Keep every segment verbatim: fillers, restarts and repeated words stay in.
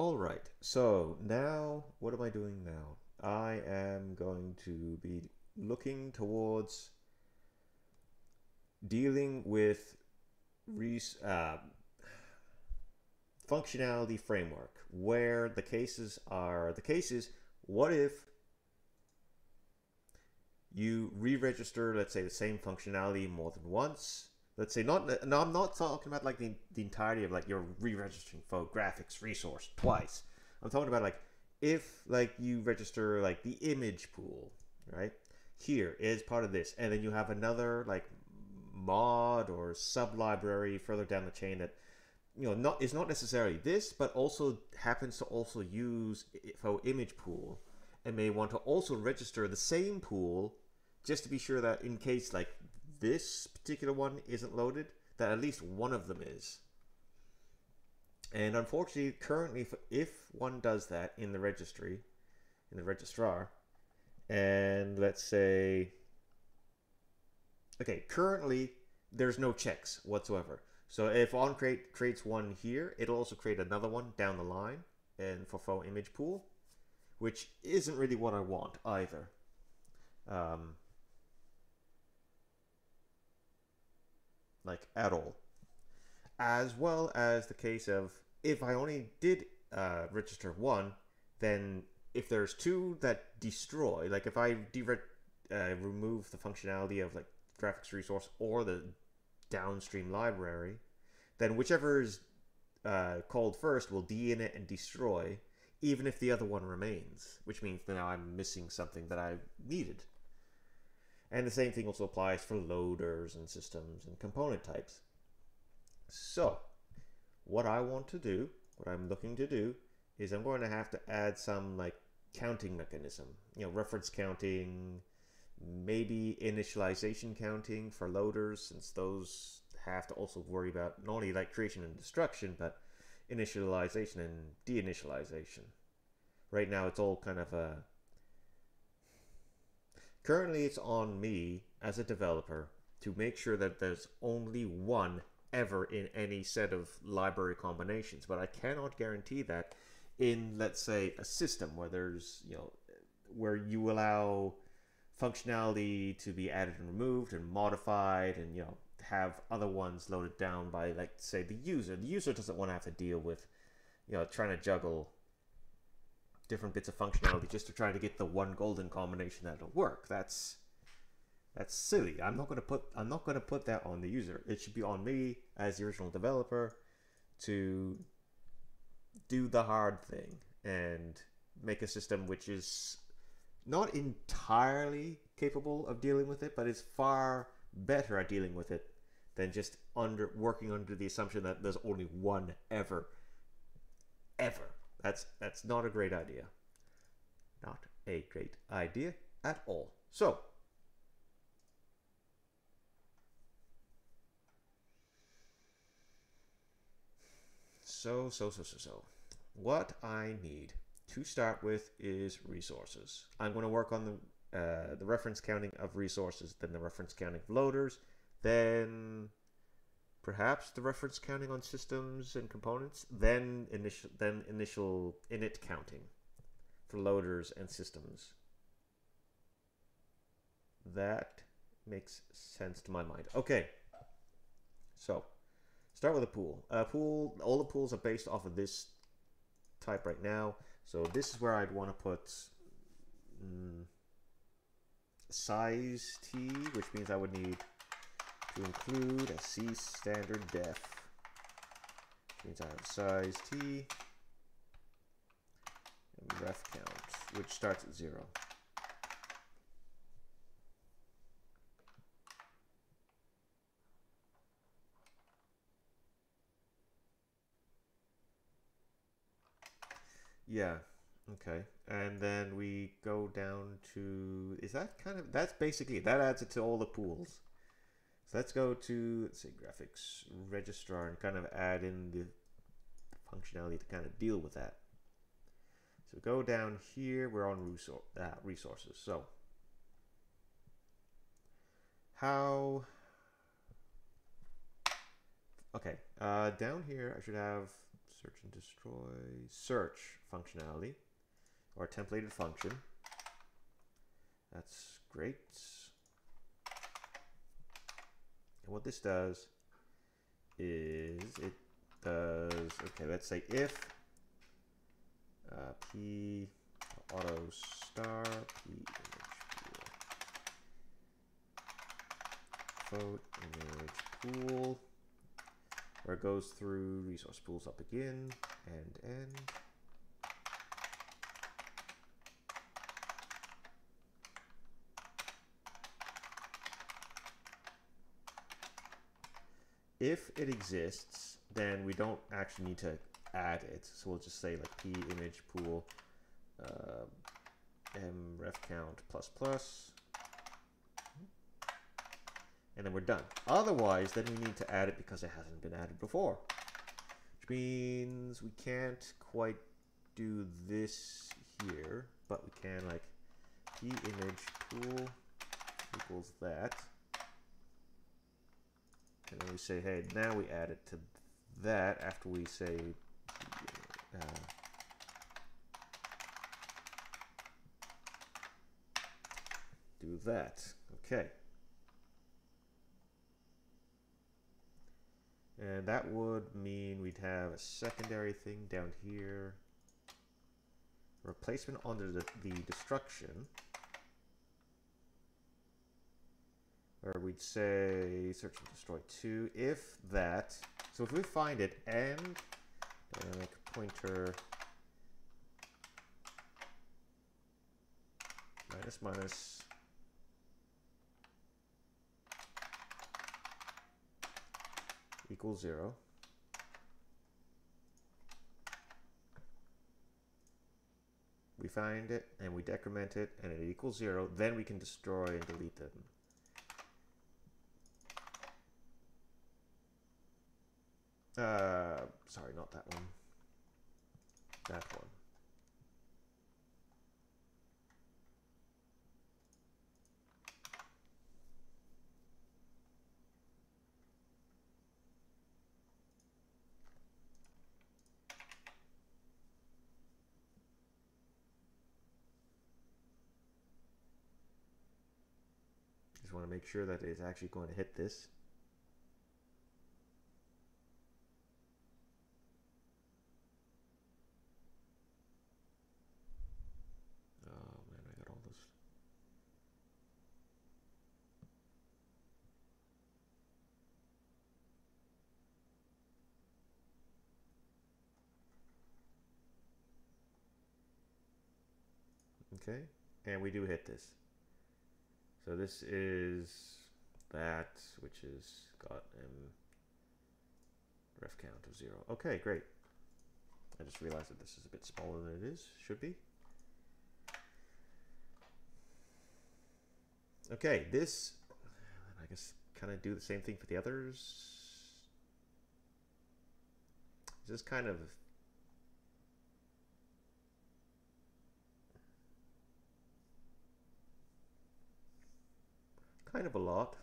All right, so now what am I doing now? I am going to be looking towards dealing with res uh, functionality framework, where the cases are the cases. What if you re-register, let's say, the same functionality more than once? Let's say not. No, I'm not talking about like the, the entirety of like you're re-registering for graphics resource twice. I'm talking about like if like you register like the image pool right here is part of this, and then you have another like mod or sub library further down the chain that, you know, not is not necessarily this, but also happens to also use for image pool, and may want to also register the same pool just to be sure that in case like this particular one isn't loaded, that at least one of them is. And unfortunately, currently, if one does that in the registry, in the registrar, and let's say, okay, currently there's no checks whatsoever. So if on create creates one here, it'll also create another one down the line, and for faux image pool, which isn't really what I want either. Um, like at all. As well as the case of if I only did uh, register one, then if there's two that destroy, like if I de uh, remove the functionality of like graphics resource or the downstream library, then whichever is uh, called first will deinit and destroy, even if the other one remains, which means that now I'm missing something that I needed. And the same thing also applies for loaders and systems and component types. So what I want to do, what I'm looking to do, is I'm going to have to add some like counting mechanism, you know, reference counting, maybe initialization counting for loaders, since those have to also worry about not only like creation and destruction, but initialization and deinitialization. Right now it's all kind of a, currently it's on me as a developer to make sure that there's only one ever in any set of library combinations, but I cannot guarantee that in, let's say, a system where there's, you know, where you allow functionality to be added and removed and modified, and, you know, have other ones loaded down by, like, say, the user. The user doesn't want to have to deal with, you know, trying to juggle different bits of functionality just to try to get the one golden combination that'll work. That's that's silly. I'm not going to put I'm not going to put that on the user. It should be on me as the original developer to do the hard thing and make a system which is not entirely capable of dealing with it, but is far better at dealing with it than just under working under the assumption that there's only one ever ever. That's that's not a great idea. Not a great idea at all. So So, so, so, so, so. What I need to start with is resources. I'm going to work on the, uh, the reference counting of resources, then the reference counting of loaders, then perhaps the reference counting on systems and components, then initial, then initial init counting for loaders and systems. That makes sense to my mind. Okay, so start with a pool. A pool, all the pools are based off of this type right now. So this is where I'd want to put um, size T, which means I would need to include a C standard def. Which means I have size T and ref count, which starts at zero. Yeah, okay. And then we go down to, is that kind of, that's basically, that adds it to all the pools. So let's go to, let's say, graphics registrar and kind of add in the functionality to kind of deal with that. So go down here, we're on resor uh, resources. So how, okay, uh, down here I should have search and destroy, search functionality, or templated function. That's great. And what this does is it does, okay, let's say if uh, p auto star p image pool float image pool, where it goes through resource pools up again and end. If it exists, then we don't actually need to add it. So we'll just say like p image pool uh, mref count plus plus, and then we're done. Otherwise, then we need to add it because it hasn't been added before, which means we can't quite do this here, but we can like p image pool equals that. And then we say, hey, now we add it to that after we say uh, do that. Okay. And that would mean we'd have a secondary thing down here. Replacement under the, the destruction. Or we'd say search and destroy two, if that. So if we find it and dynamic pointer minus minus equals zero. We find it and we decrement it and it equals zero, then we can destroy and delete them. Uh, sorry, not that one. That one. Just want to make sure that it's actually going to hit this. Okay, and we do hit this. So this is that, which is got um, ref count of zero. Okay, great. I just realized that this is a bit smaller than it is, should be. Okay, this, I guess, kind of do the same thing for the others. This is kind of Kind of a lot,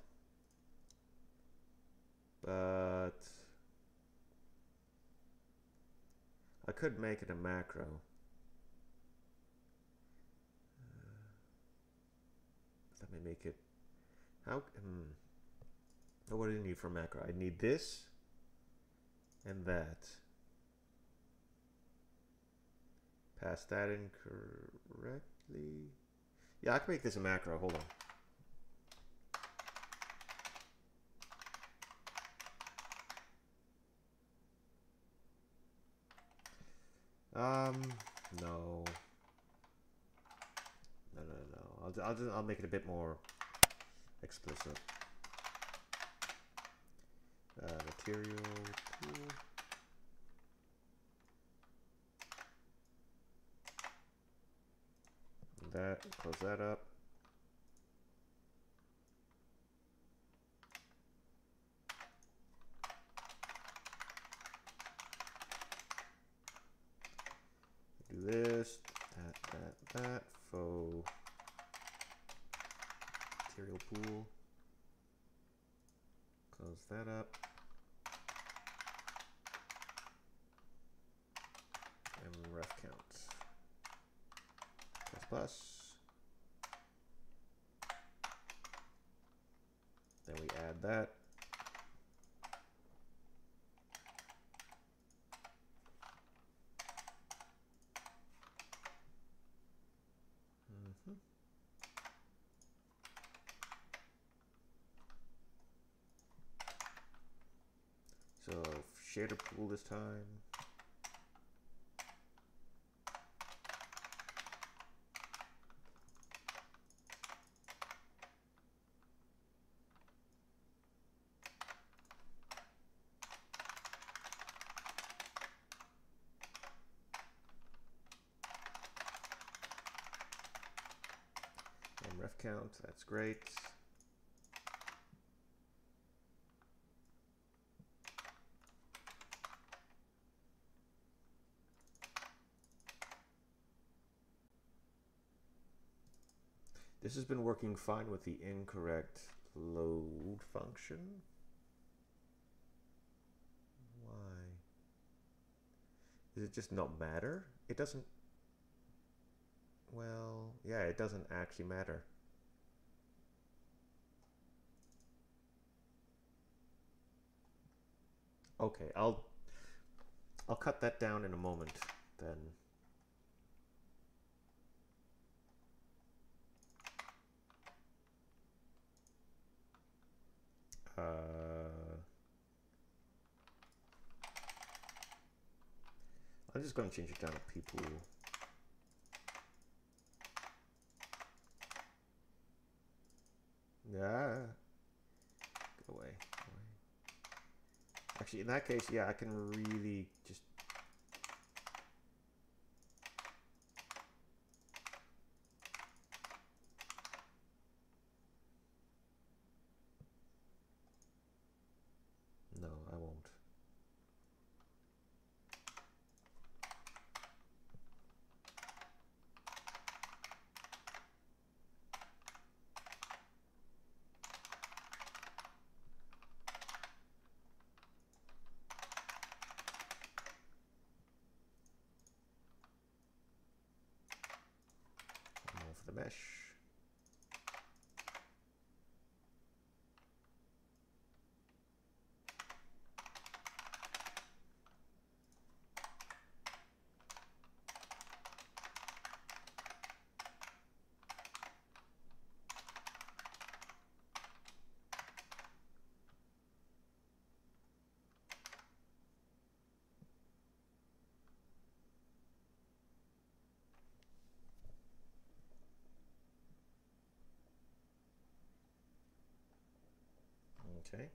but I could make it a macro. Uh, let me make it. How? Hmm. What do I need for macro? I need this and that. Pass that in correctly. Yeah, I can make this a macro. Hold on. Um, no, no, no, no, I'll, I'll, just, I'll make it a bit more explicit. Uh, material tool. That, close that up. This, that, that, that, faux material pool, close that up, plus. Then we add that. So shader pool this time. And ref count, that's great. This has been working fine with the incorrect load function. Why? Does it just not matter? It doesn't. Well, yeah, it doesn't actually matter. Okay, I'll I'll cut that down in a moment then. Uh, I'm just going to change it down to people. Yeah. Go away. Go away. Actually, in that case, yeah, I can really just. Okay.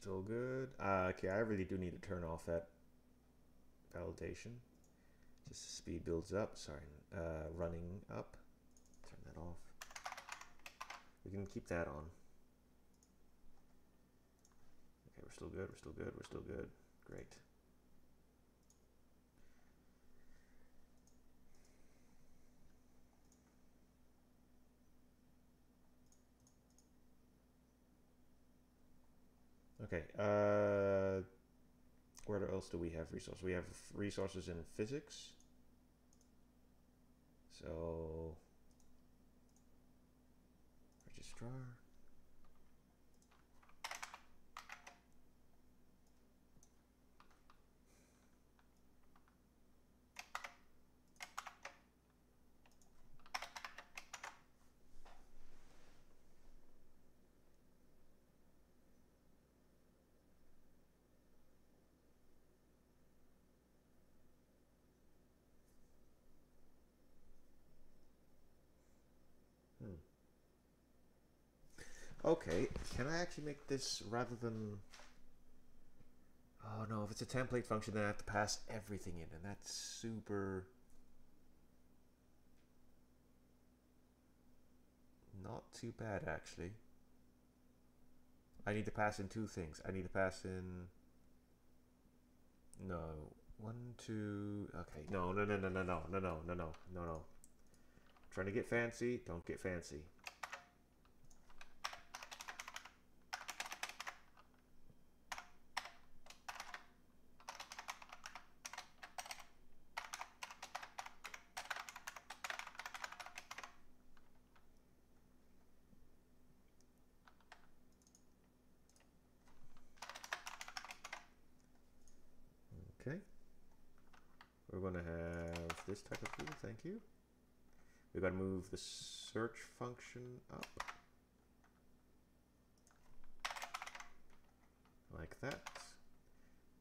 Still good. Uh, okay, I really do need to turn off that validation. Just speed builds up. Sorry, uh, running up. Turn that off. We can keep that on. Okay, we're still good. We're still good. We're still good. Great. Okay, uh, where else do we have resources? We have resources in physics. So, registrar. Okay, can I actually make this rather than... Oh no, if it's a template function, then I have to pass everything in, and that's super... Not too bad, actually. I need to pass in two things. I need to pass in... No, one, two... Okay, no, no, no, no, no, no, no, no, no, no, no, no. Trying to get fancy, don't get fancy. Okay, we're going to have this type of field, thank you. We're going to move the search function up like that.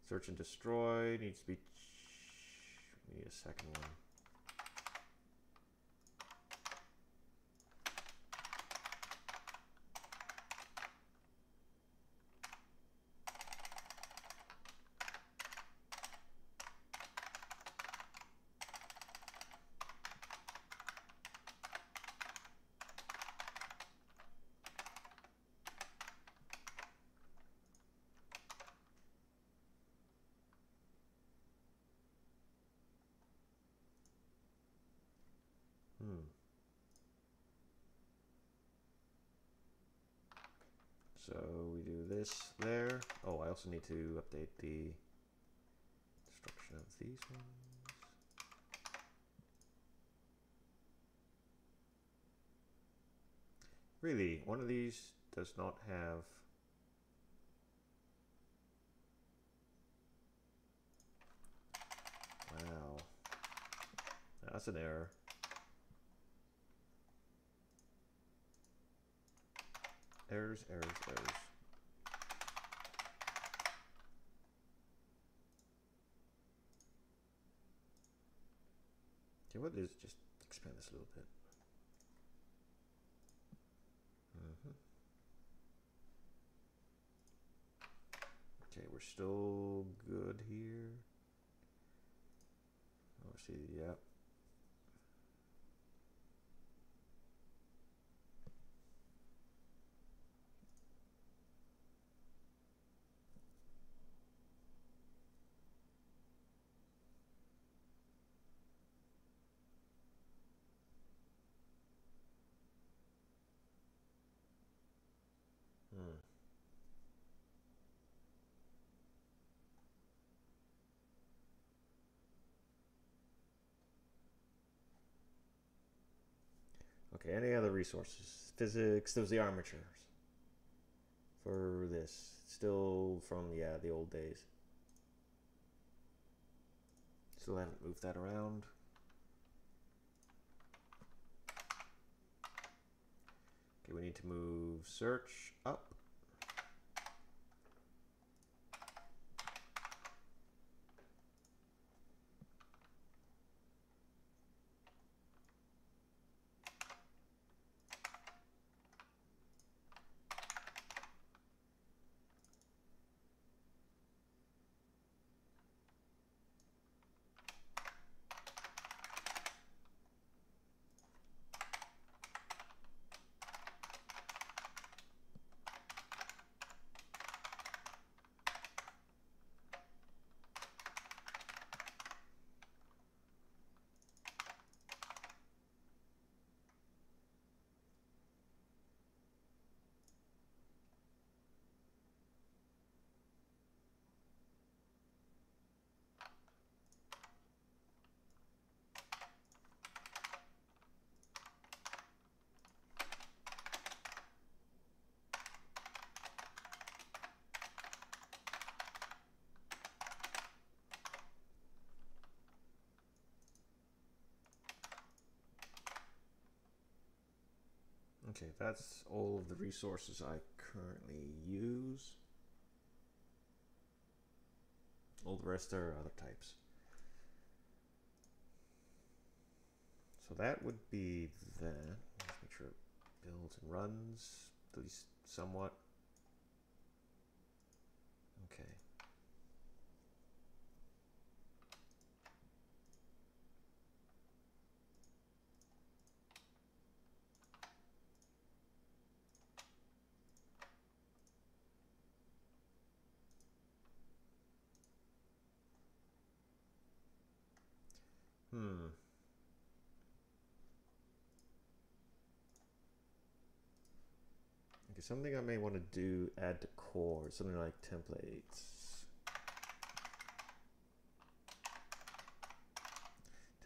Search and destroy needs to be, we need a second one. So we do this there. Oh, I also need to update the destruction of these ones. Really, one of these does not have... Wow. That's an error. Errors, errors, errors. Okay, what is, just expand this a little bit. Mm-hmm. Okay, we're still good here. Oh, see, yeah. Okay, any other resources? Physics, there's the armatures for this. Still from, yeah, the old days. Still haven't moved that around. Okay, we need to move search up. Okay, that's all of the resources I currently use. All the rest are other types. So that would be that. Let's make sure it builds and runs, at least somewhat. Okay. Something I may want to do, add to core, something like templates.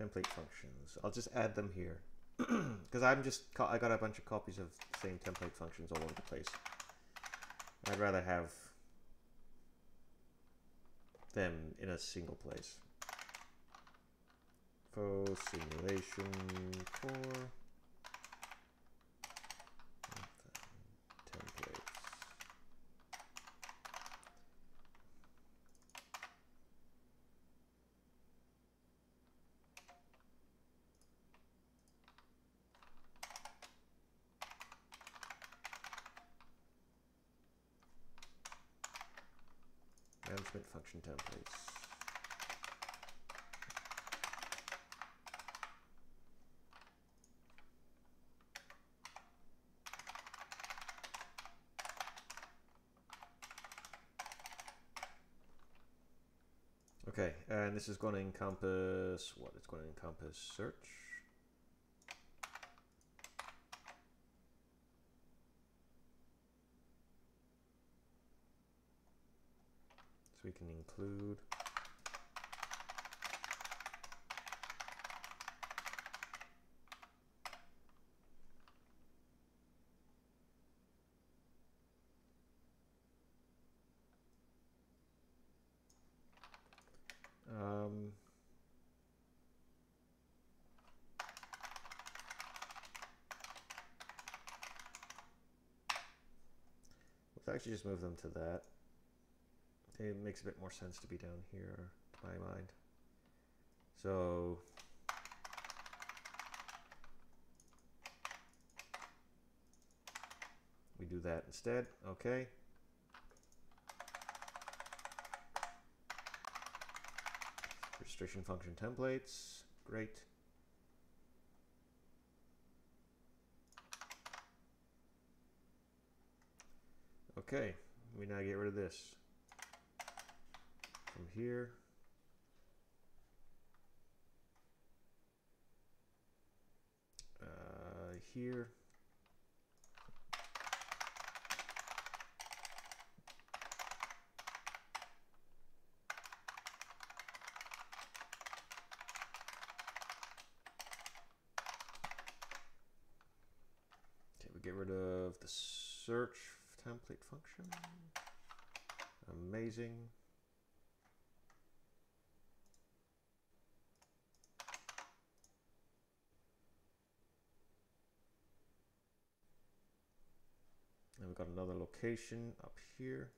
Template functions. I'll just add them here because I'm just, I got a bunch of copies of the same template functions all over the place. I'd rather have them in a single place. For simulation for templates. Management function templates. Okay, and this is going to encompass what? It's going to encompass search. So we can include. Actually just move them to that. It makes a bit more sense to be down here, to my mind. So we do that instead. Okay. Registration function templates. Great. Okay, we now get rid of this from here. Uh, here. Okay, we get rid of the search template function. Amazing. And we've got another location up here.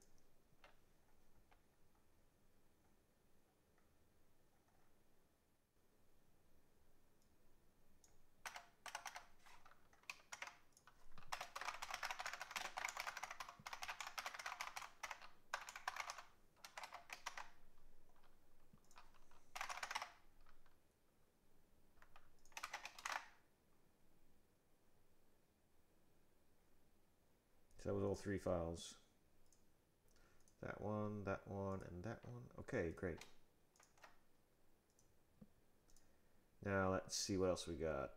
That was all three files. That one, that one, and that one. Okay, great. Now let's see what else we got.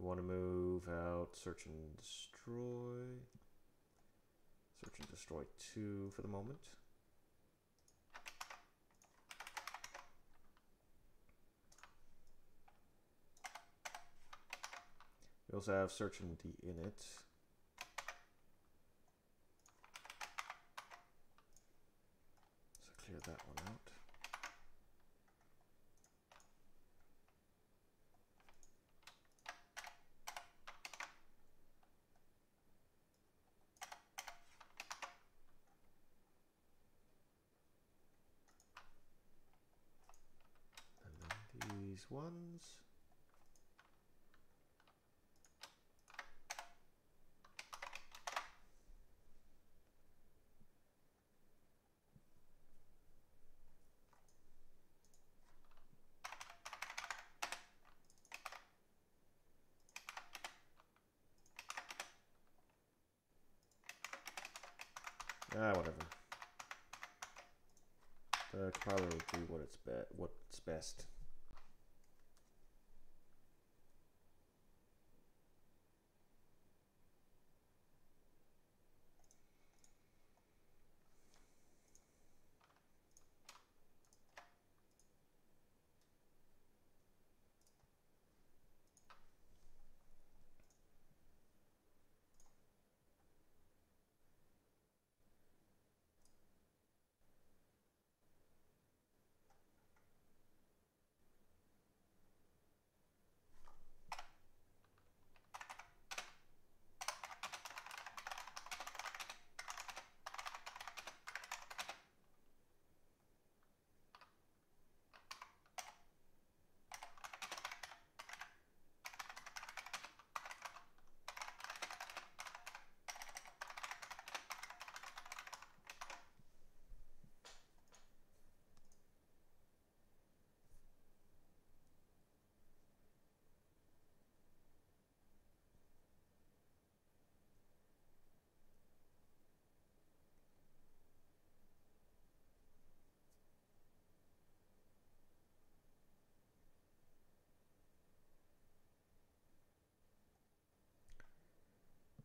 We want to move out search and destroy. Search and destroy two for the moment. We also have search and D in it. So clear that one out. And then these ones. Ah, whatever. The compiler will do what it's be what's best.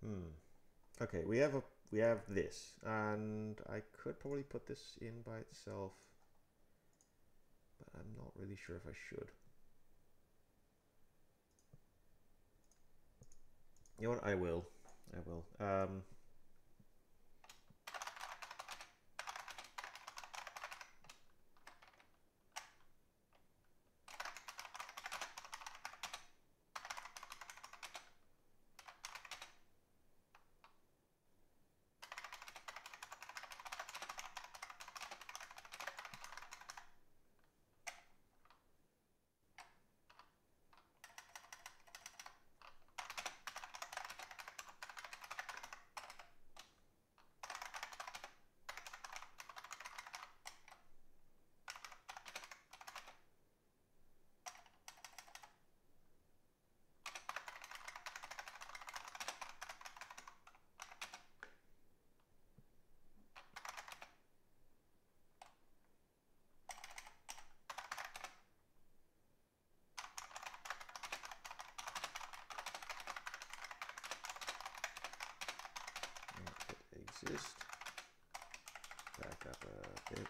Hmm. Okay, we have a we have this, and I could probably put this in by itself, but I'm not really sure if I should. You know what? I will. I will. Um, exist. Back up a bit.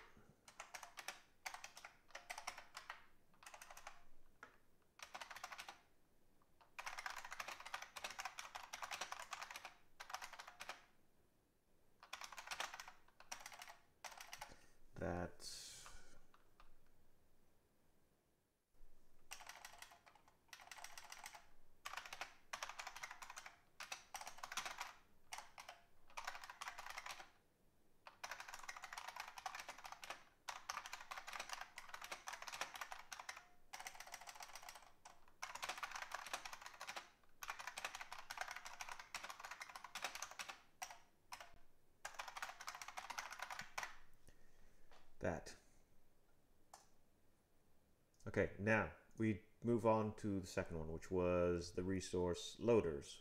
That's that. Okay, now we move on to the second one, which was the resource loaders.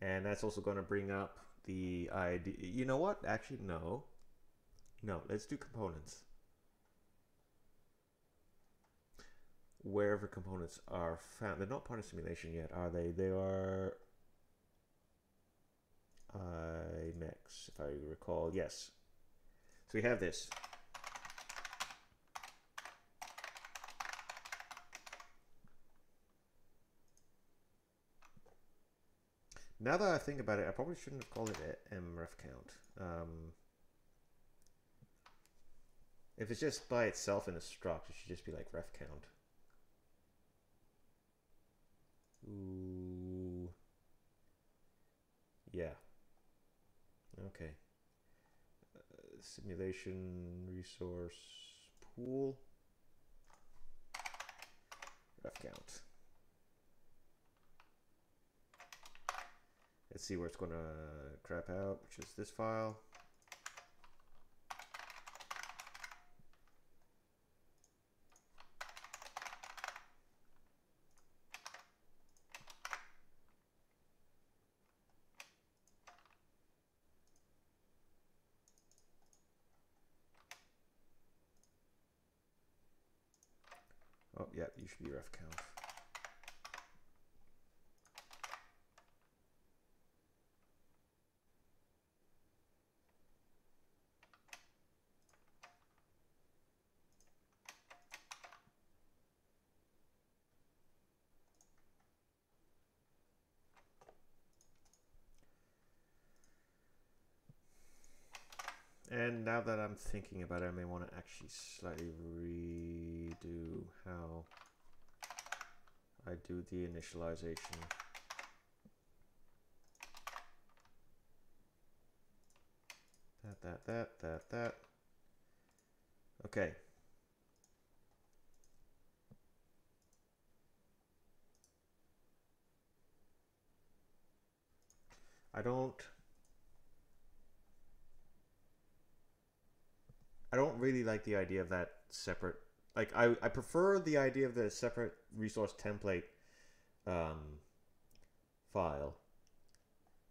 And that's also going to bring up the I D. You know what? Actually, no. No, let's do components. Wherever components are found. They're not part of simulation yet, are they? They are I M X, if I recall. Yes. So we have this. Now that I think about it, I probably shouldn't have called it mref count. Um, if it's just by itself in a struct, it should just be like ref count. Ooh. Yeah. Okay. Simulation resource pool ref count. Let's see where it's going to crap out, which is this file. Oh, yeah, you should be ref count. And now that I'm thinking about it, I may want to actually slightly redo how I do the initialization. That, that, that, that, that. Okay. I don't... I don't really like the idea of that separate, like I, I prefer the idea of the separate resource template um, file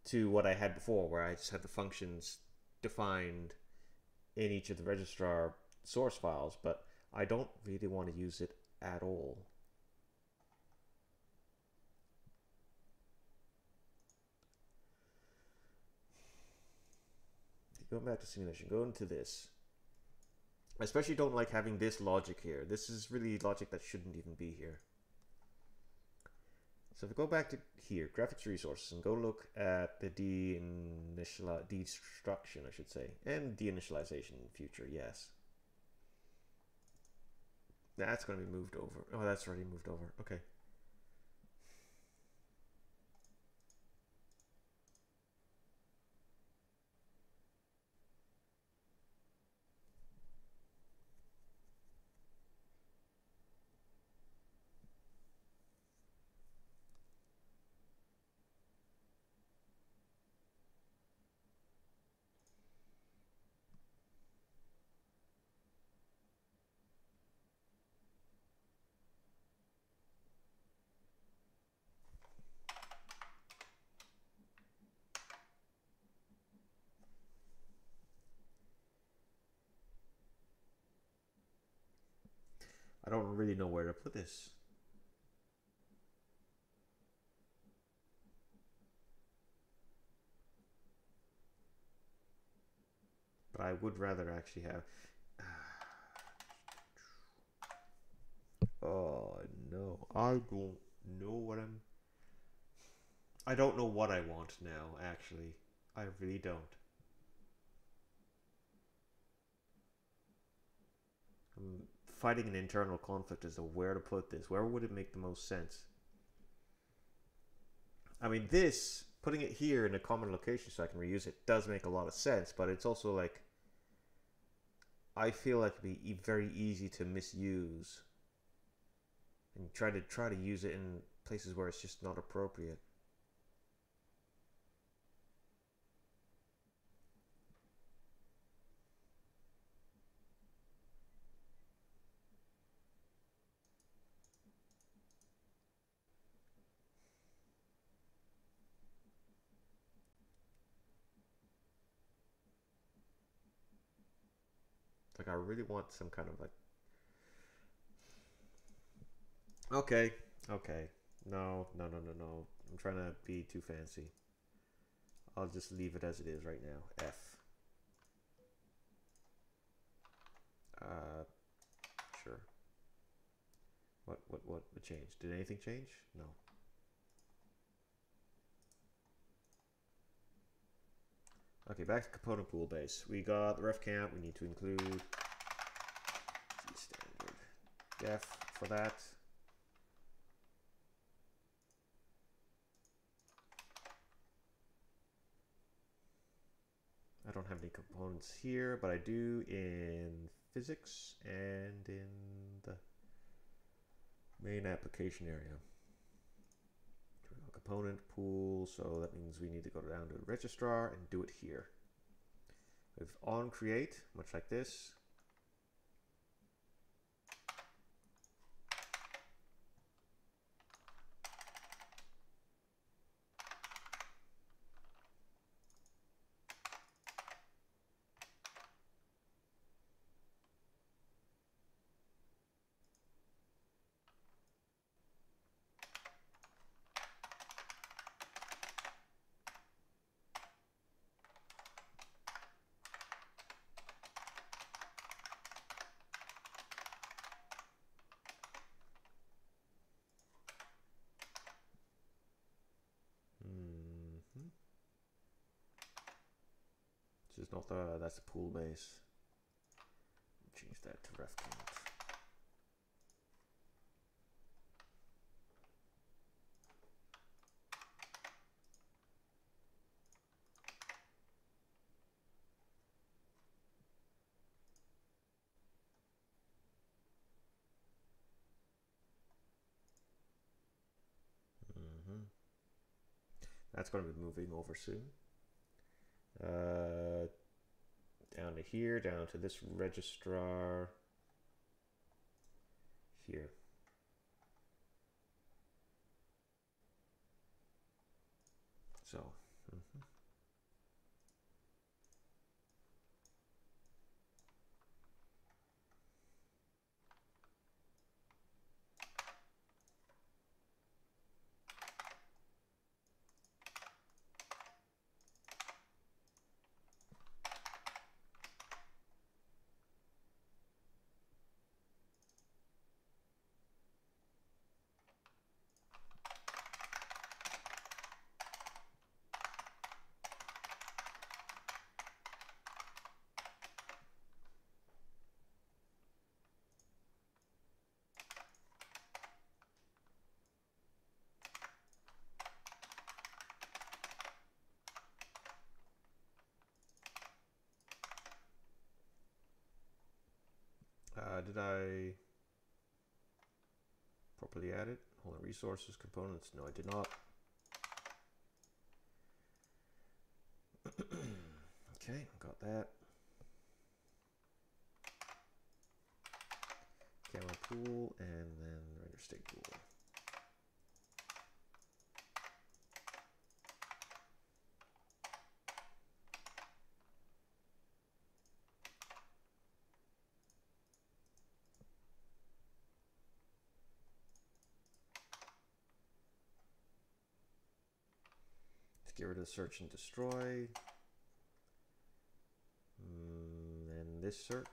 to what I had before, where I just had the functions defined in each of the registrar source files, but I don't really want to use it at all. go back to simulation, go into this. I especially don't like having this logic here. This is really logic that shouldn't even be here. So if we go back to here, graphics resources, and go look at the deinitial destruction, I should say, and deinitialization future, yes. That's going to be moved over. Oh, that's already moved over. Okay. I don't really know where to put this. But I would rather actually have... Oh no, I don't know what I'm... I don't know what I want now, actually. I really don't. I'm fighting an internal conflict as to where to put this. Where would it make the most sense? I mean, this, putting it here in a common location so I can reuse it, does make a lot of sense, but it's also like, I feel like it'd be very easy to misuse and try to try to use it in places where it's just not appropriate. I really want some kind of like... Okay, okay. No, no, no, no, no. I'm trying to be too fancy. I'll just leave it as it is right now. F. Uh, sure. What, what, what changed? Did anything change? No. Okay, back to component pool base. We got the ref camp. We need to include standard def for that. I don't have any components here, but I do in physics and in the main application area. Component pool, so that means we need to go down to registrar and do it here. With on create, much like this. Is not the, that's the pool base. Change that to ref count. Mm-hmm. That's going to be moving over soon. Uh, down to here, down to this registrar here. So, mm-hmm. Uh, did I properly add it? Hold on, resources, components. No, I did not. Okay, got that. Camera pool and then render state pool. Get rid of search and destroy, mm, and this search,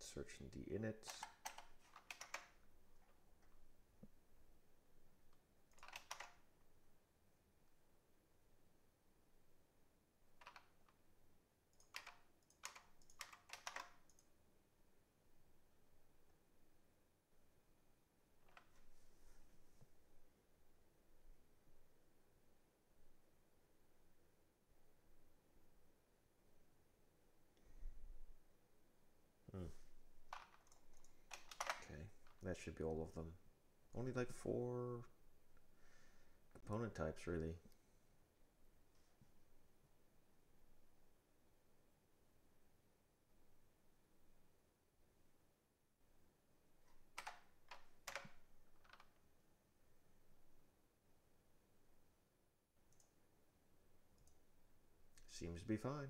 search and the init. That should be all of them. Only like four component types, really. Seems to be fine.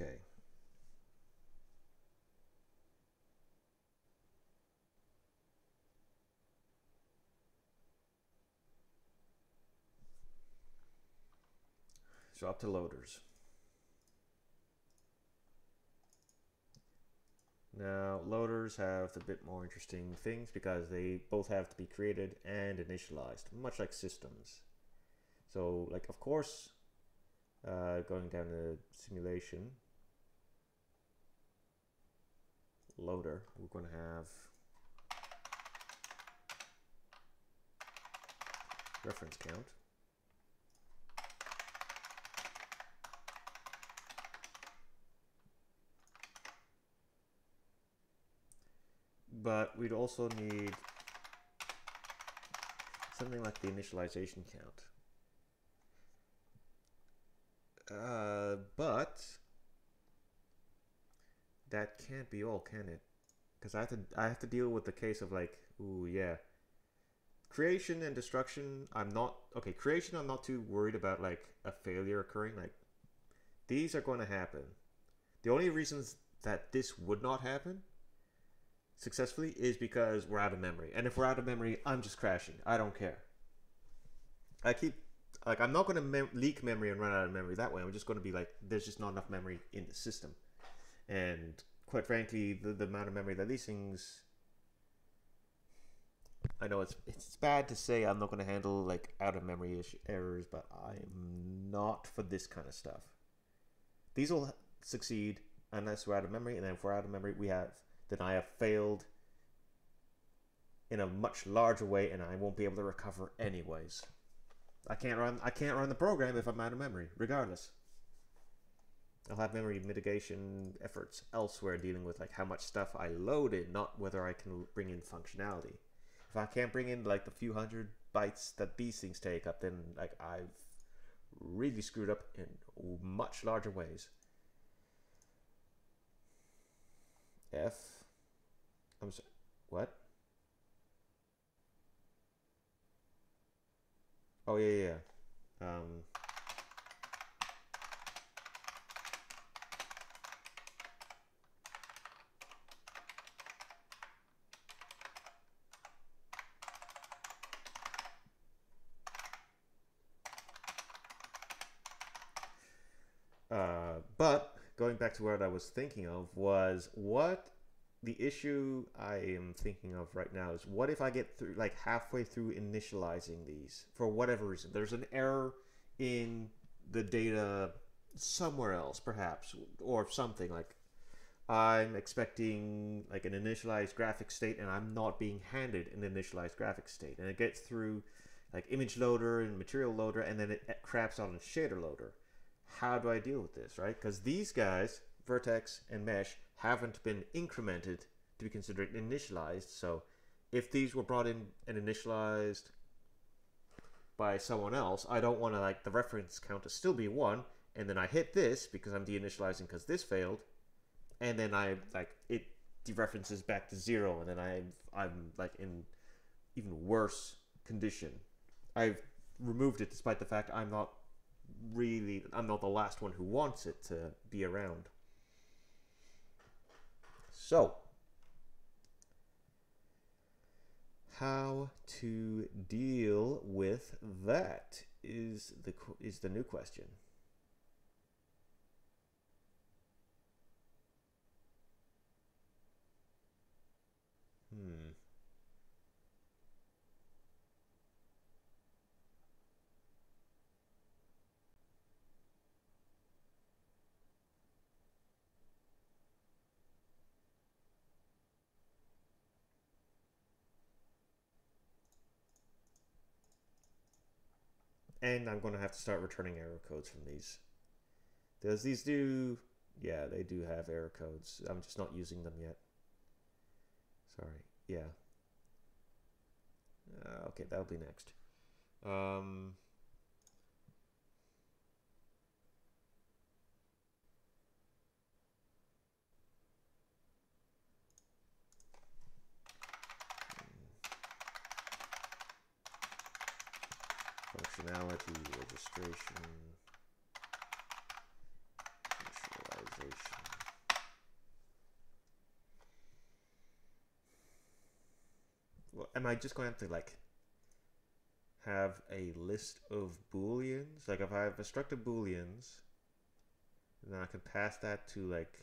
Okay. So up to loaders. Now loaders have a bit more interesting things because they both have to be created and initialized, much like systems. So like, of course, uh, going down the simulation, loader, we're going to have reference count. But we'd also need something like the initialization count. Uh, but that can't be all, can it? Because I have to, I have to deal with the case of like, ooh, yeah, creation and destruction. I'm not okay. Creation, I'm not too worried about like a failure occurring. Like these are going to happen. The only reasons that this would not happen successfully is because we're out of memory. And if we're out of memory, I'm just crashing. I don't care. I keep like I'm not going to mem leak memory and run out of memory that way. I'm just going to be like, there's just not enough memory in the system. And quite frankly, the, the amount of memory that these things, I know it's it's bad to say I'm not going to handle like out of memory ish errors, but I'm not for this kind of stuff. These will succeed unless we're out of memory, and then if we're out of memory, we have then I have failed in a much larger way, and I won't be able to recover anyways. I can't run I can't run the program if I'm out of memory, regardless. I'll have memory mitigation efforts elsewhere dealing with like how much stuff I loaded, not whether I can bring in functionality. If I can't bring in like the few hundred bytes that these things take up, then like I've really screwed up in much larger ways. F, I'm sorry, what? Oh yeah, yeah, um. Uh, but going back to what I was thinking of was, what the issue I am thinking of right now is, what if I get through like halfway through initializing these for whatever reason? There's an error in the data somewhere else, perhaps, or something like I'm expecting like an initialized graphic state and I'm not being handed an initialized graphic state. And it gets through like image loader and material loader, and then it craps on a shader loader. How do I deal with this, right? Because these guys, vertex and mesh, haven't been incremented to be considered initialized. So if these were brought in and initialized by someone else, I don't want to like the reference count to still be one. And then I hit this because I'm deinitializing because this failed. And then I like it dereferences back to zero. And then I, I'm like in even worse condition. I've removed it despite the fact I'm not really, I'm not the last one who wants it to be around. So, how to deal with that is the is the new question. Hmm. And I'm going to have to start returning error codes from these. Does these do? Yeah, they do have error codes. I'm just not using them yet. Sorry. Yeah. Uh, okay, that'll be next. Um, Functionality, registration, visualization. Well, am I just going to have to like have a list of booleans? Like if I have a struct of booleans, then I can pass that to like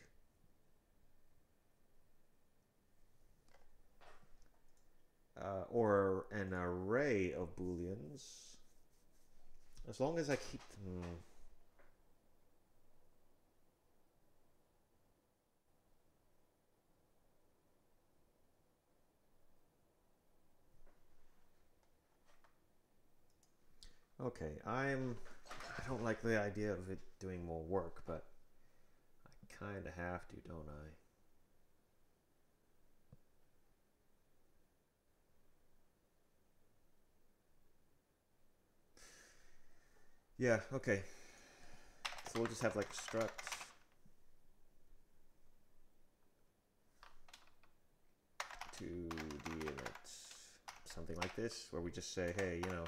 uh, or an array of booleans. As long as I keep them. Okay, I'm, I don't like the idea of it doing more work, but I kind of have to, don't I? Yeah, okay. So we'll just have like struct. To the init. Something like this, where we just say, hey, you know,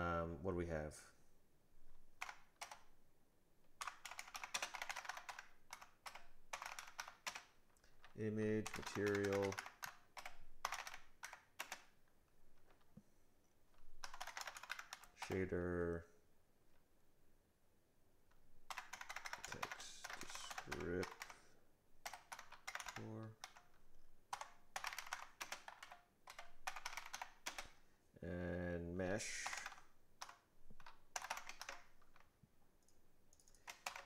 um, what do we have? Image, material. Shader. Rip four and mesh.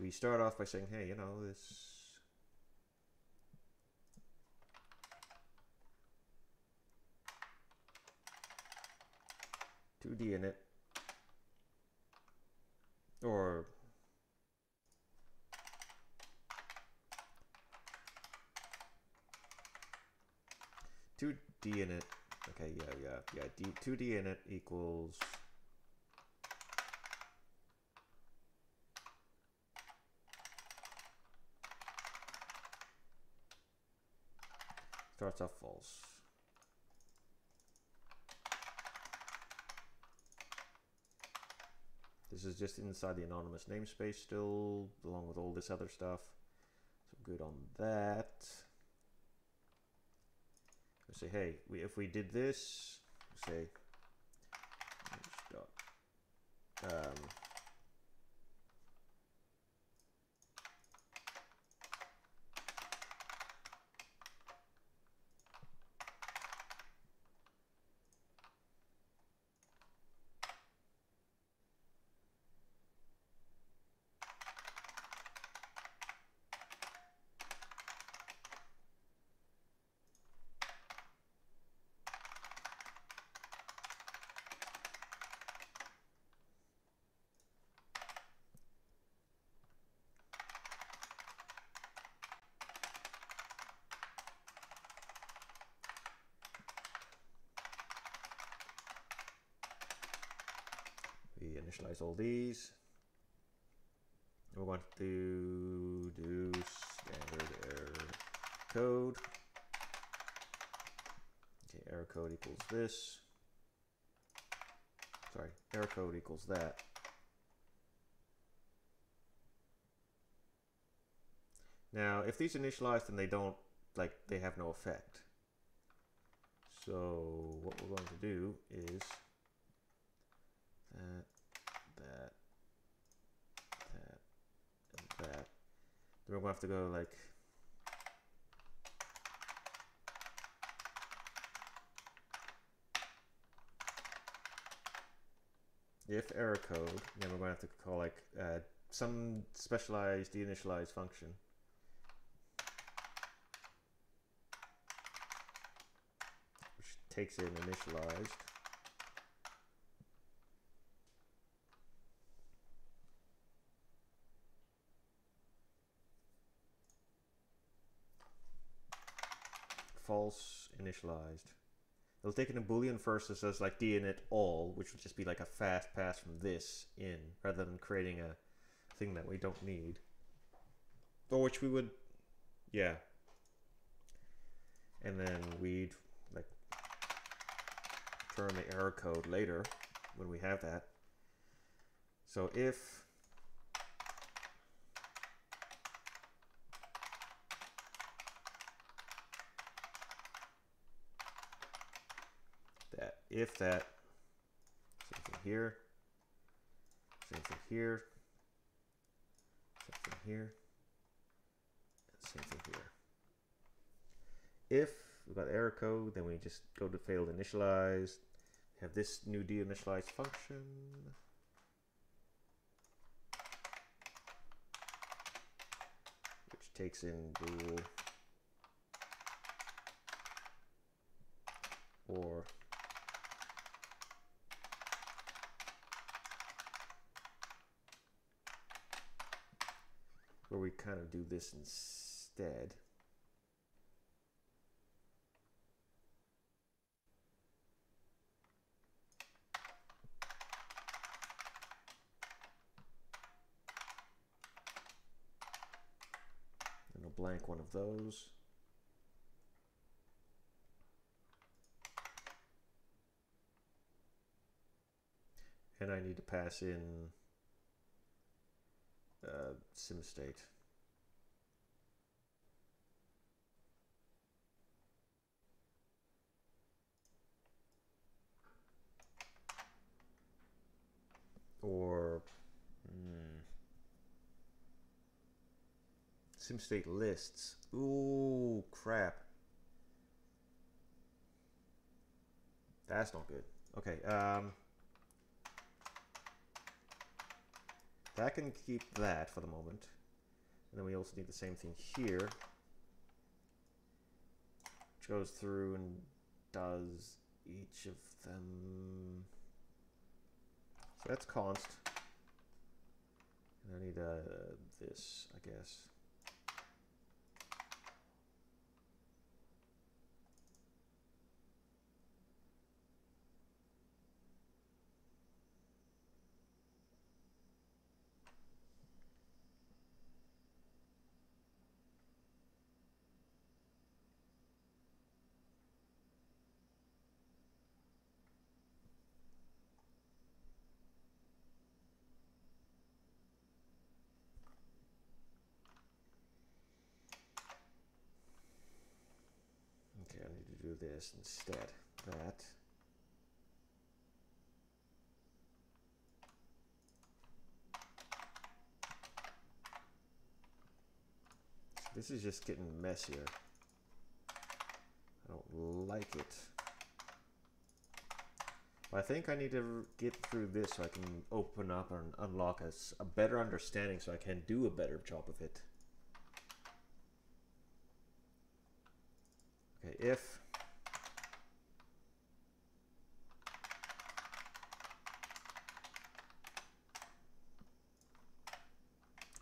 We start off by saying, hey, you know, this two D in it, or two D in it. Okay, yeah, yeah, yeah. D, two D in it equals starts off false. This is just inside the anonymous namespace still, along with all this other stuff. So good on that. Say, hey, we, if we did this, say, um, initialize all these. We want to do standard error code. Okay, error code equals this. Sorry, error code equals that. Now, if these initialize, then they don't, like, they have no effect. So what we're going to do is that, that, that, and that. Then we're going to have to go like, if error code, then we're going to have to call like uh, some specialized deinitialize function. Takes in initialized. False initialized. It'll take in a boolean first that says like dinit all, which would just be like a fast pass from this in, rather than creating a thing that we don't need. Or which we would, yeah. And then we'd turn the error code later when we have that. So if that, if that, same thing here, same thing here, same thing here, and same thing here. If we've got error code, then we just go to failed initialize. Have this new deinitialize function. Which takes in bool or where we kind of do this instead. Blank one of those. And I need to pass in uh, sim state. Or hmm. Sim state lists. Ooh, crap. That's not good. Okay. Um, that can keep that for the moment. And then we also need the same thing here, which goes through and does each of them. So that's const. And I need uh, this, I guess. This instead, that this is just getting messier. I don't like it, but I think I need to get through this so I can open up and unlock a, a better understanding so I can do a better job of it. Okay, if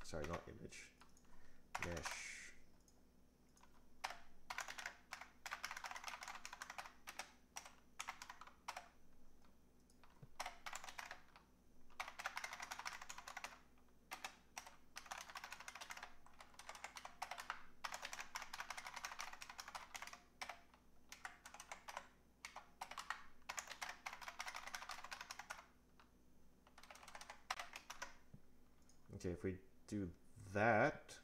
Sorry, not image, mesh, Okay, if we do that,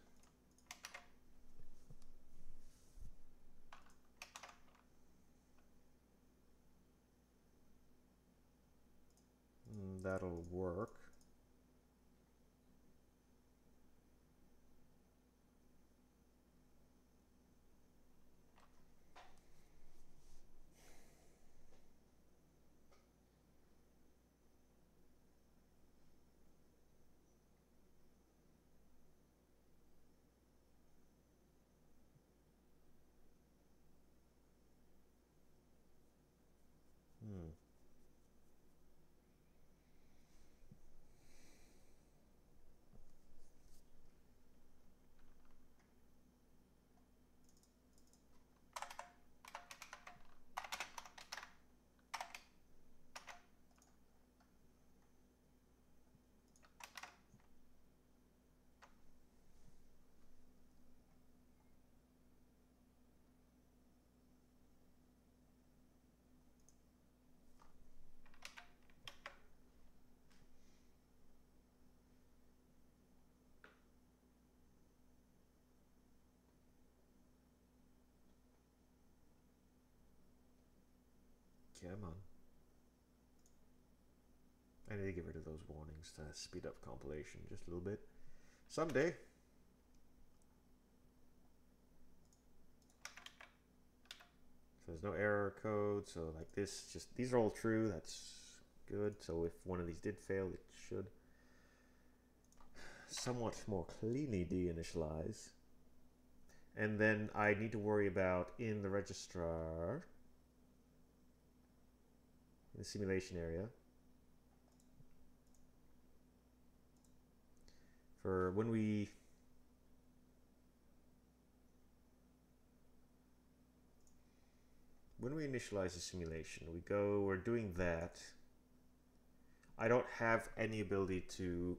that'll work. Come on. I need to get rid of those warnings to speed up compilation just a little bit. Someday. So there's no error code. So like this, just these are all true. That's good. So if one of these did fail, it should somewhat more cleanly deinitialize. And then I need to worry about in the registrar, the simulation area, for when we when we initialize the simulation, we go, we're doing that. I don't have any ability to,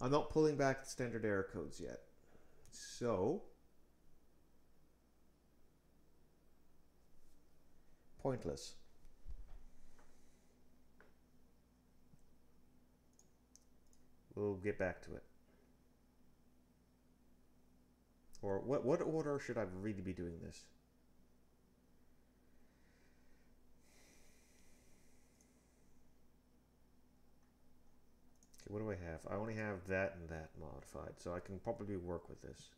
I'm not pulling back the standard error codes yet. So pointless. We'll get back to it. Or what, what order should I really be doing this? Okay, what do I have? I only have that and that modified, so I can probably work with this.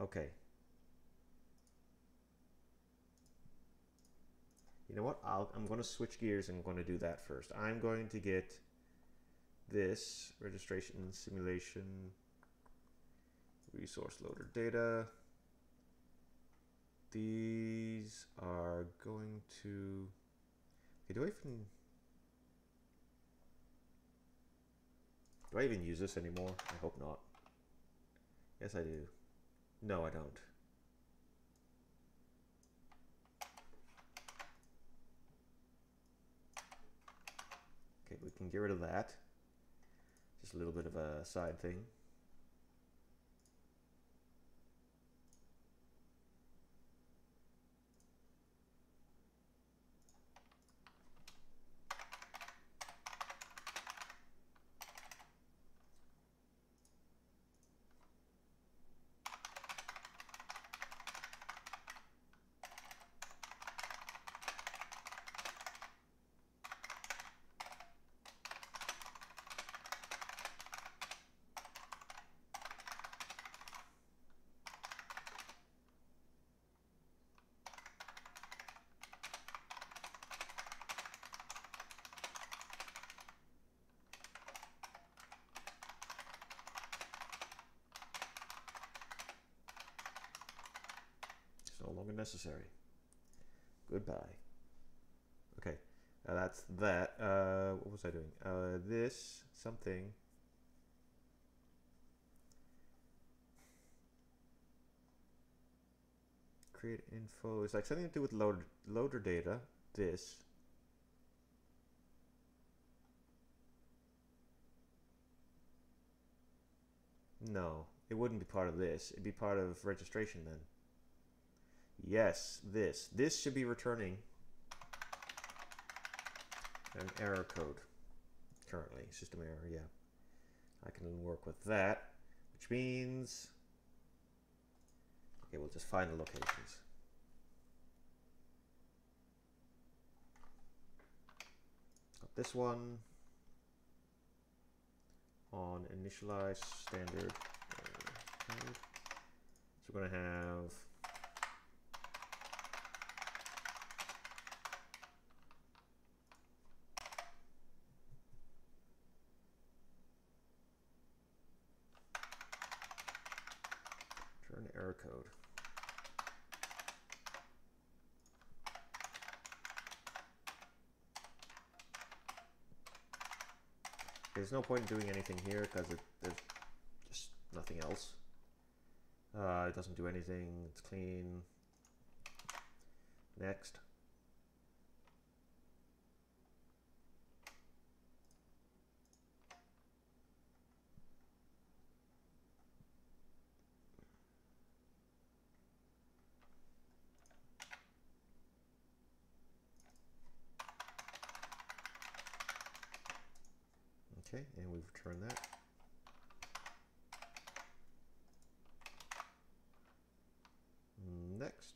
Okay. You know what? I'll, I'm going to switch gears and I'm going to do that first. I'm going to get this registration simulation resource loader data. These are going to, okay, do I even do I even use this anymore? I hope not. Yes, I do. No, I don't. Okay, we can get rid of that. Just a little bit of a side thing. No longer necessary. Goodbye. Okay, uh, that's that. Uh, what was I doing? Uh, this something. Create info. It's like something to do with load, loader data. This. No, it wouldn't be part of this. It'd be part of registration then. Yes, this. This should be returning an error code currently. System error, yeah. I can work with that, which means, okay, we'll just find the locations. Got this one on initialize standard. So we're going to have turn error code. There's no point in doing anything here because there's just nothing else. Uh, it doesn't do anything. It's clean. Next. Okay, and we've returned that. Next.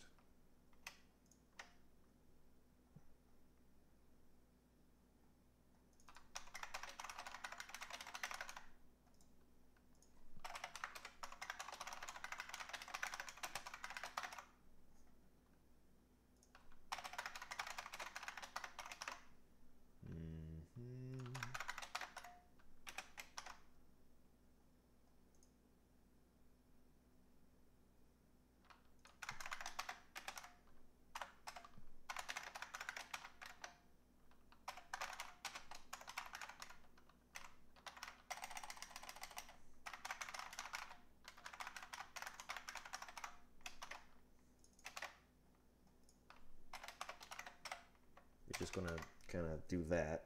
Just gonna kind of do that.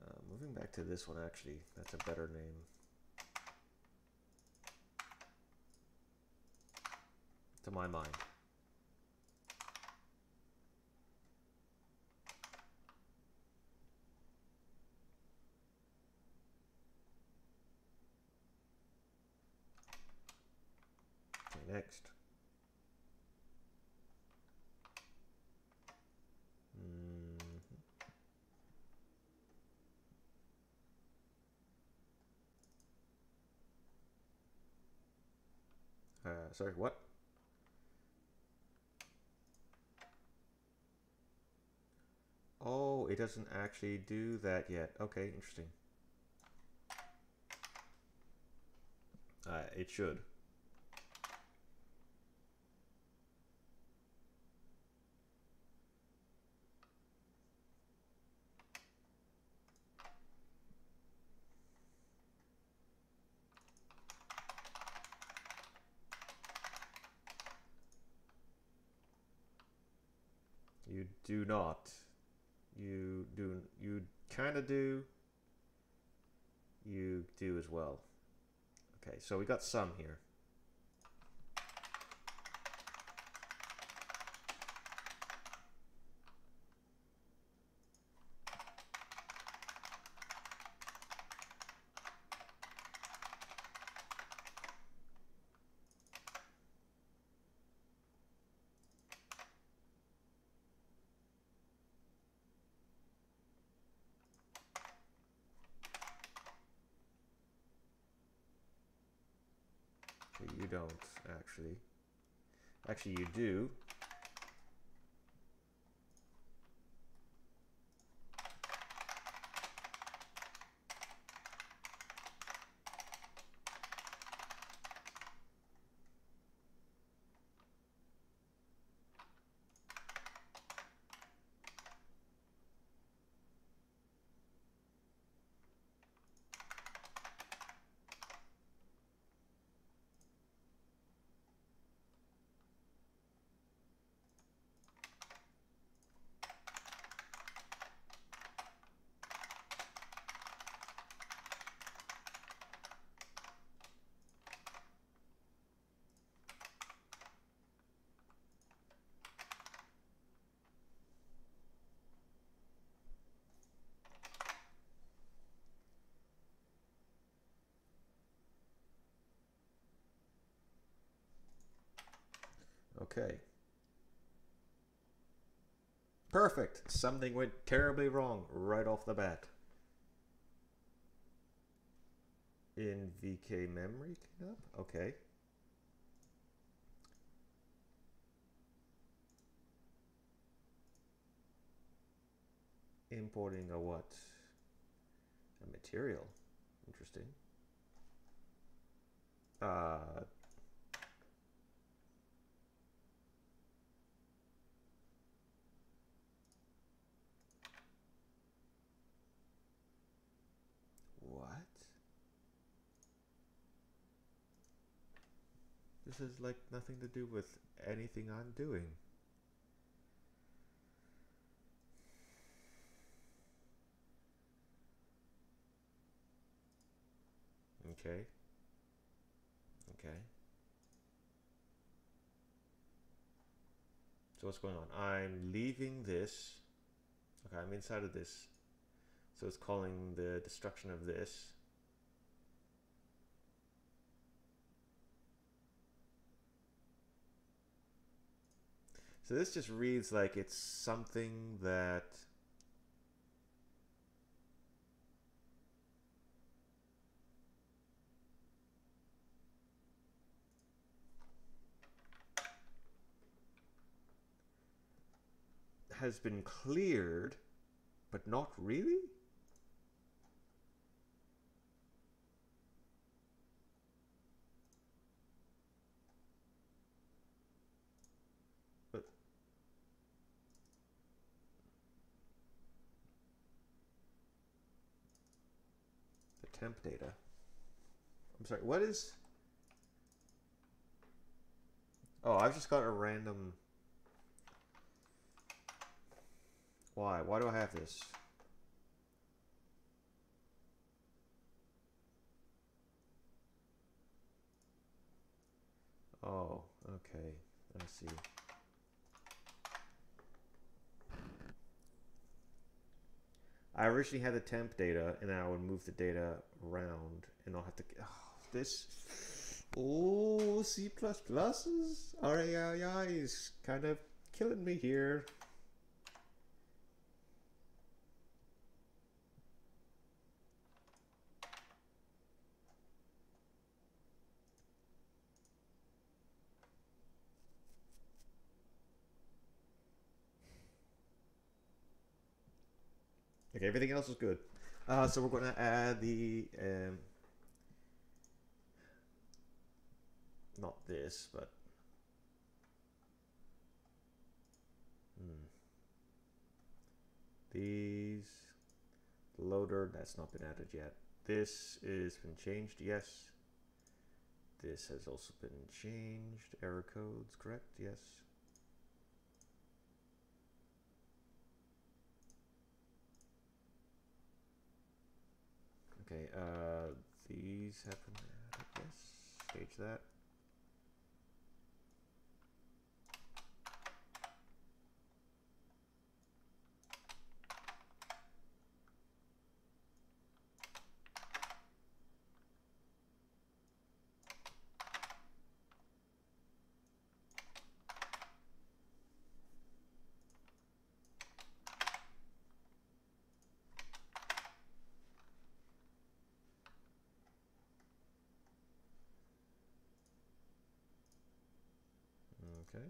Uh, moving back to this one, actually, that's a better name. To my mind. Okay, next. Uh, sorry, what? Oh, it doesn't actually do that yet. Okay, interesting. Uh, it should. You do not. You do. You kind of do. You do as well. Okay, so we got some here. You don't actually. Actually, you do. Okay. Perfect. Something went terribly wrong right off the bat. In V K memory clean up. Okay. Importing a what? A material. Interesting. Uh, what? This is like nothing to do with anything I'm doing. Okay. Okay. So what's going on? I'm leaving this. Okay, I'm inside of this. So it's calling the destruction of this. So this just reads like it's something that has been cleared, but not really? But the temp data. I'm sorry, what is? Oh, I've just got a random. Why? Why do I have this? Oh, okay. I see. I originally had the temp data, and then I would move the data around, and I'll have to. Oh, this. Oh, C plus plus is R A I I is kind of killing me here. Okay, everything else is good. Uh, so we're going to add the, um, not this, but, hmm. These, loader, that's not been added yet. This is been changed, yes. This has also been changed. Error codes, correct, yes. Okay, uh, these happen, I guess, stage that. Okay.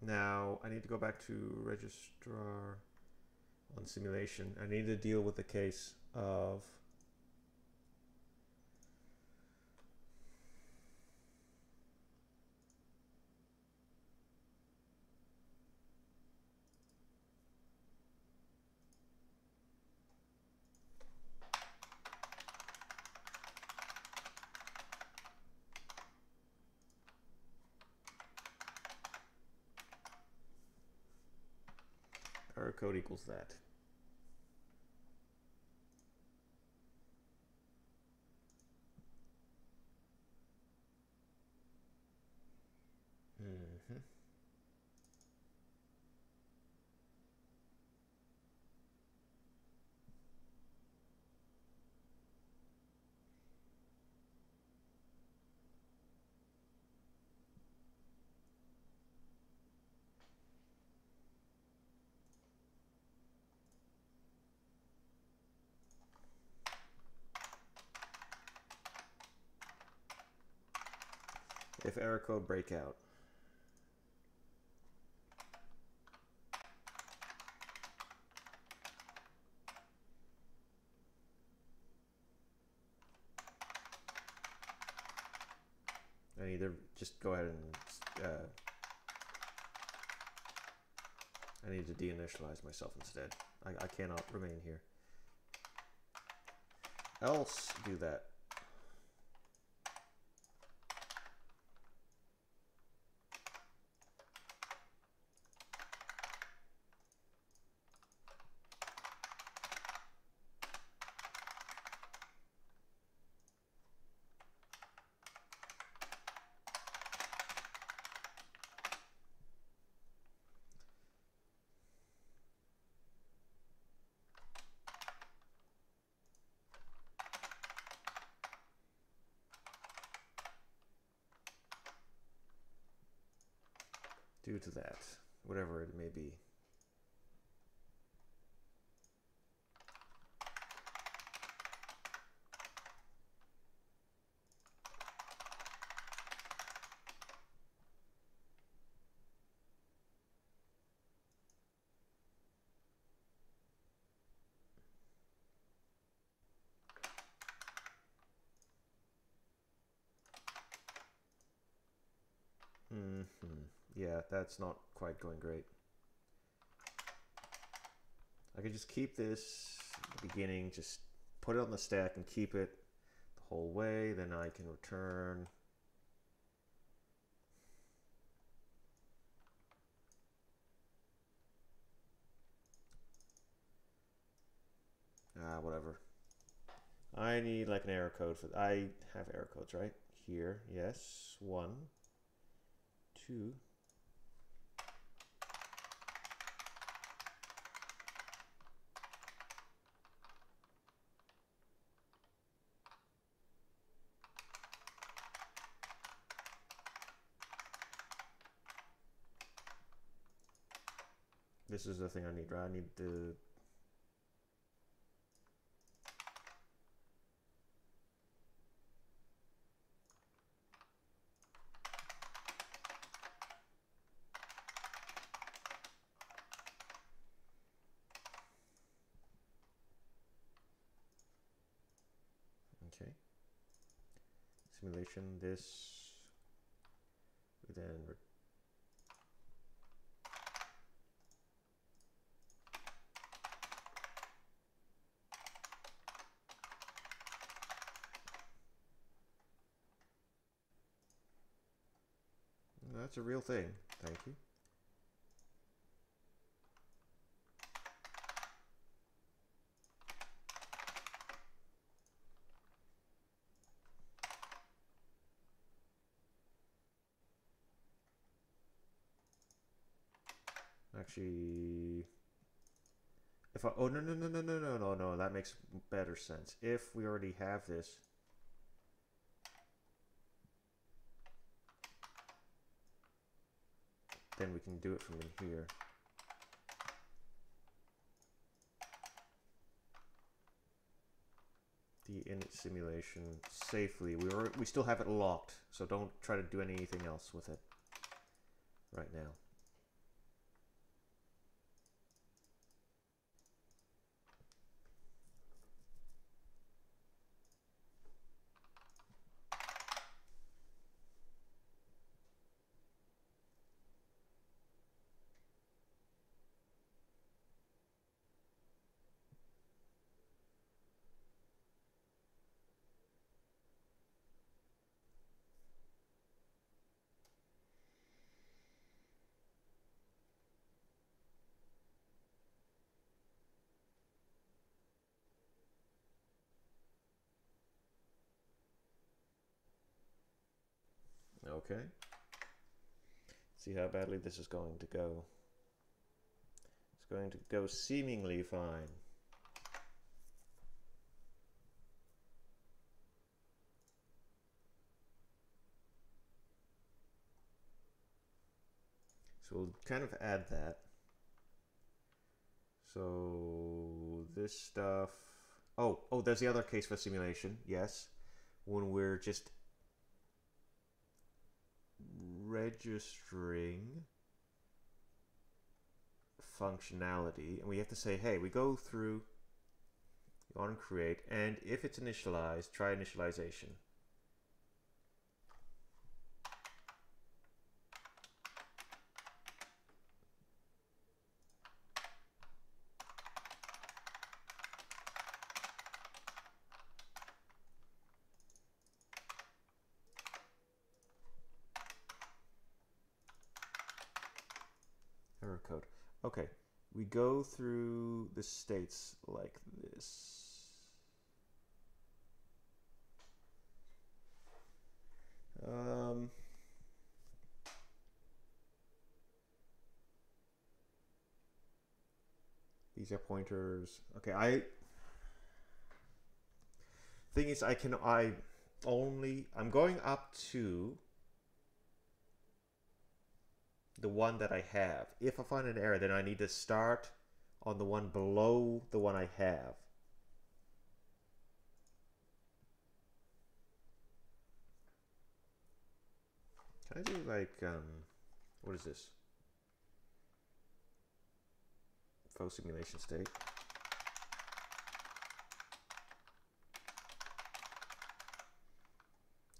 Now I need to go back to registrar on simulation. I need to deal with the case of error code equals that. Mm-hmm. if error code breakout. I either just go ahead and uh, I need to deinitialize myself instead. I, I cannot remain here. Else do that. Due to that, whatever it may be. Mm-hmm. Yeah, that's not quite going great. I could just keep this at the beginning, just put it on the stack and keep it the whole way. Then I can return. Ah, whatever. I need like an error code for, I have error codes right here. Yes, one, two. This is the thing I need, right? I need the okay simulation. This we then return. That's a real thing. Thank you. Actually, if I, oh no, no, no, no, no, no, no, no, that makes better sense. If we already have this, then we can do it from in here. The init simulation safely. We were, we still have it locked, so don't try to do anything else with it right now. Okay. See how badly this is going to go. It's going to go seemingly fine. So we'll kind of add that. So this stuff. Oh, oh, there's the other case for simulation. Yes. When we're just registering functionality, and we have to say, hey, we go through on create, and if it's initialized, try initialization. Error code. Okay, we go through the states like this. Um, these are pointers. Okay, I thing is I can I only I'm going up to the one that I have. If I find an error, then I need to start on the one below the one I have. Can I do like, um, what is this? Faux simulation state.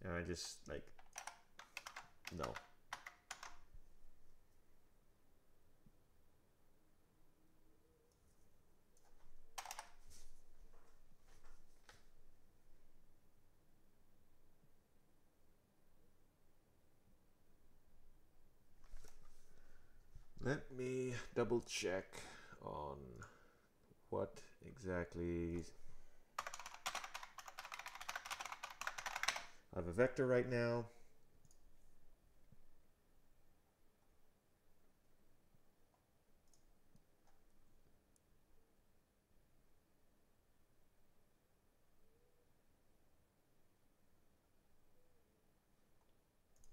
And I just like, no. Let me double check on what exactly. I have a vector right now.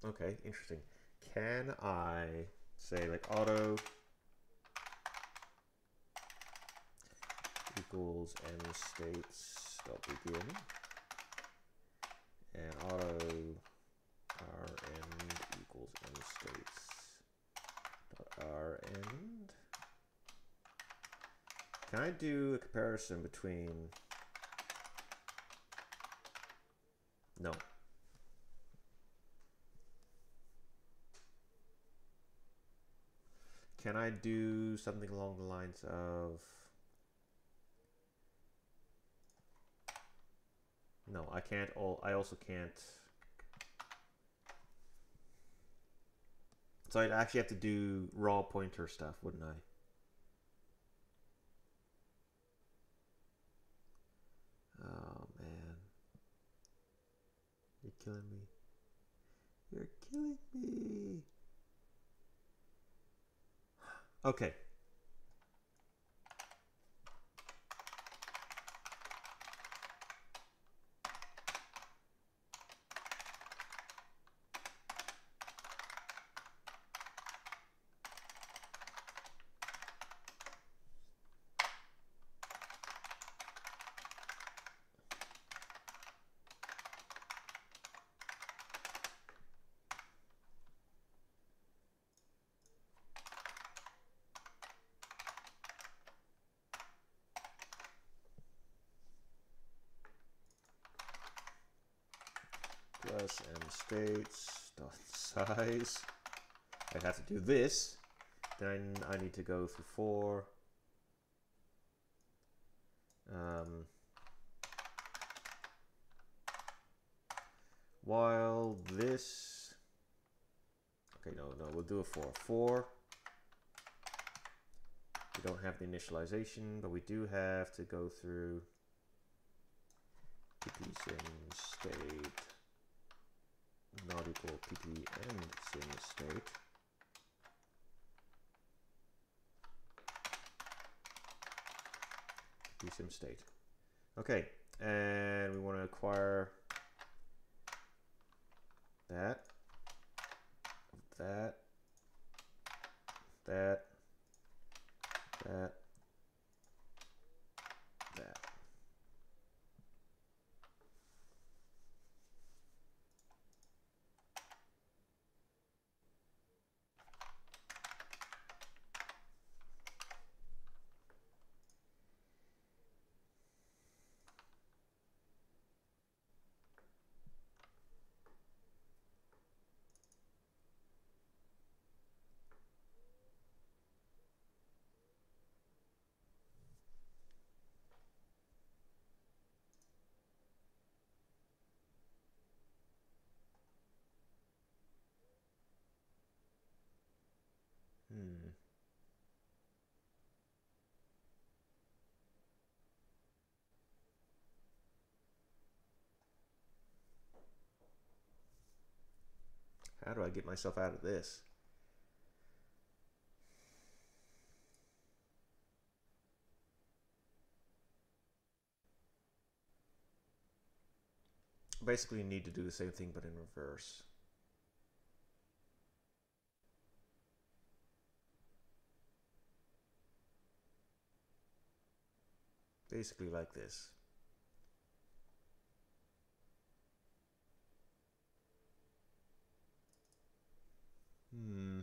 Okay, interesting. Can I say like auto equals n states dot begin and auto r end equals n states dot r end? Can I do a comparison between? No. Can I do something along the lines of, no, I can't all, I also can't. So I'd actually have to do raw pointer stuff, wouldn't I? Oh man, you're killing me. You're killing me. Okay. Plus n states dot size. I'd have to do this. Then I need to go through four. Um, while this. Okay, no, no, we'll do a four. Four. We don't have the initialization, but we do have to go through ppsim state not equal ppm sim state. Sim state. Okay, and we want to acquire that, that, that, that, that. How do I get myself out of this? Basically, you need to do the same thing, but in reverse. Basically like this. Hmm.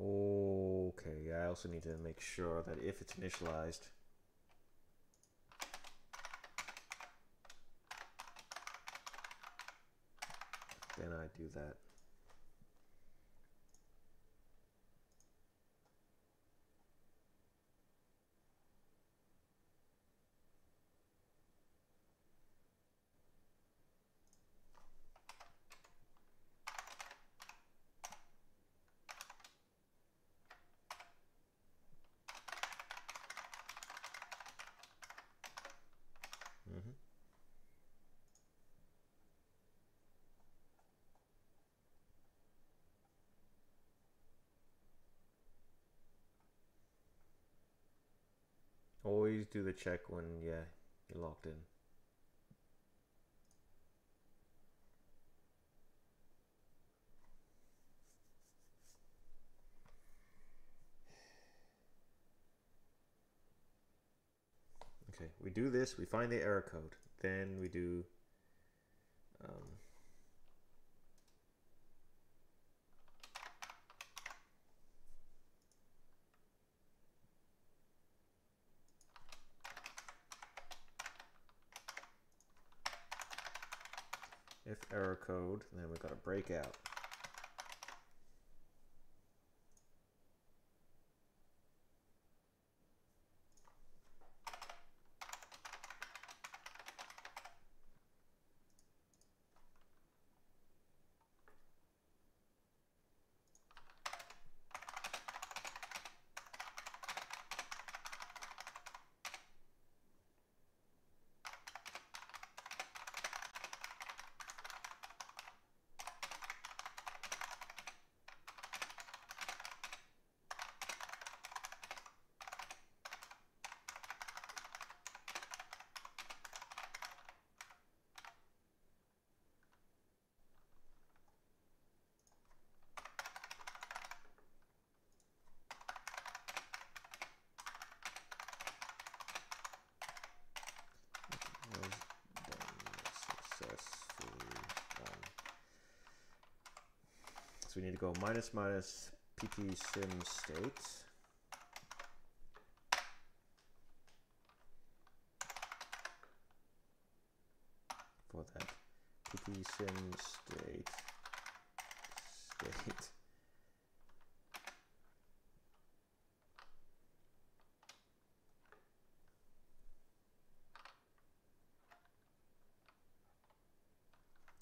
Okay, I also need to make sure that if it's initialized, then I do that. Always do the check when, yeah, you're logged in. Okay, we do this, we find the error code, then we do um, if error code, and then we've got a breakout. We need to go minus minus pt sim states. For that, pt sim state state.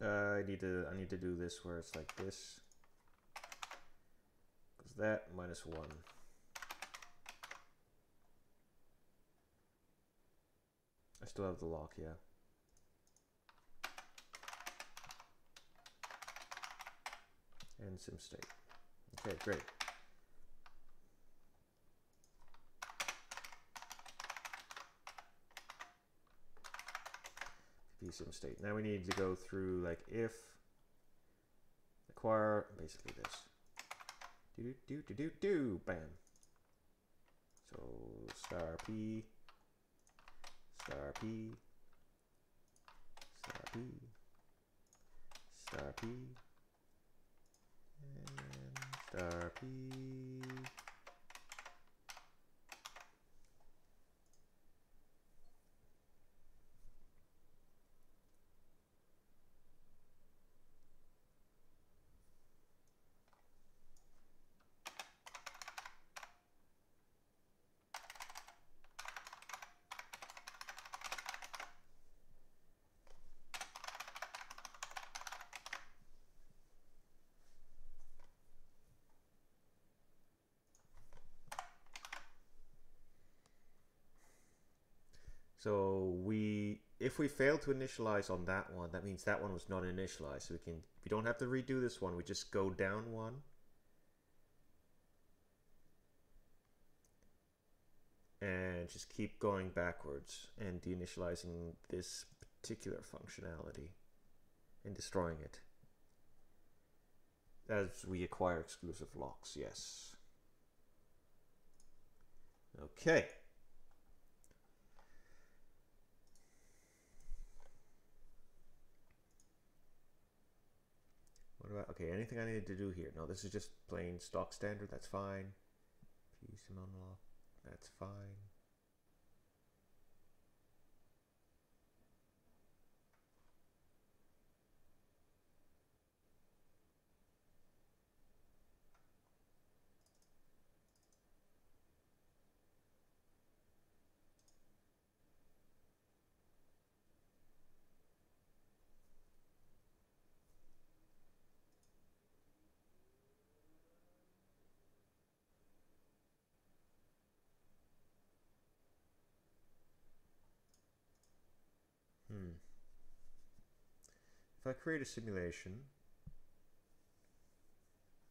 Uh, I need to I need to do this where it's like this. That minus one. I still have the lock, yeah. And sim state. Okay, great. Sim state. Now we need to go through like if acquire, basically this. Do do do do do bam. So star p, star p, star p, star p, and star p. So we, if we fail to initialize on that one, that means that one was not initialized. So we can, we don't have to redo this one. We just go down one. And just keep going backwards and deinitializing this particular functionality and destroying it. As we acquire exclusive locks, yes. Okay. What about, okay, anything I needed to do here? No, this is just plain stock standard, that's fine. P C M unlock, that's fine. I create a simulation.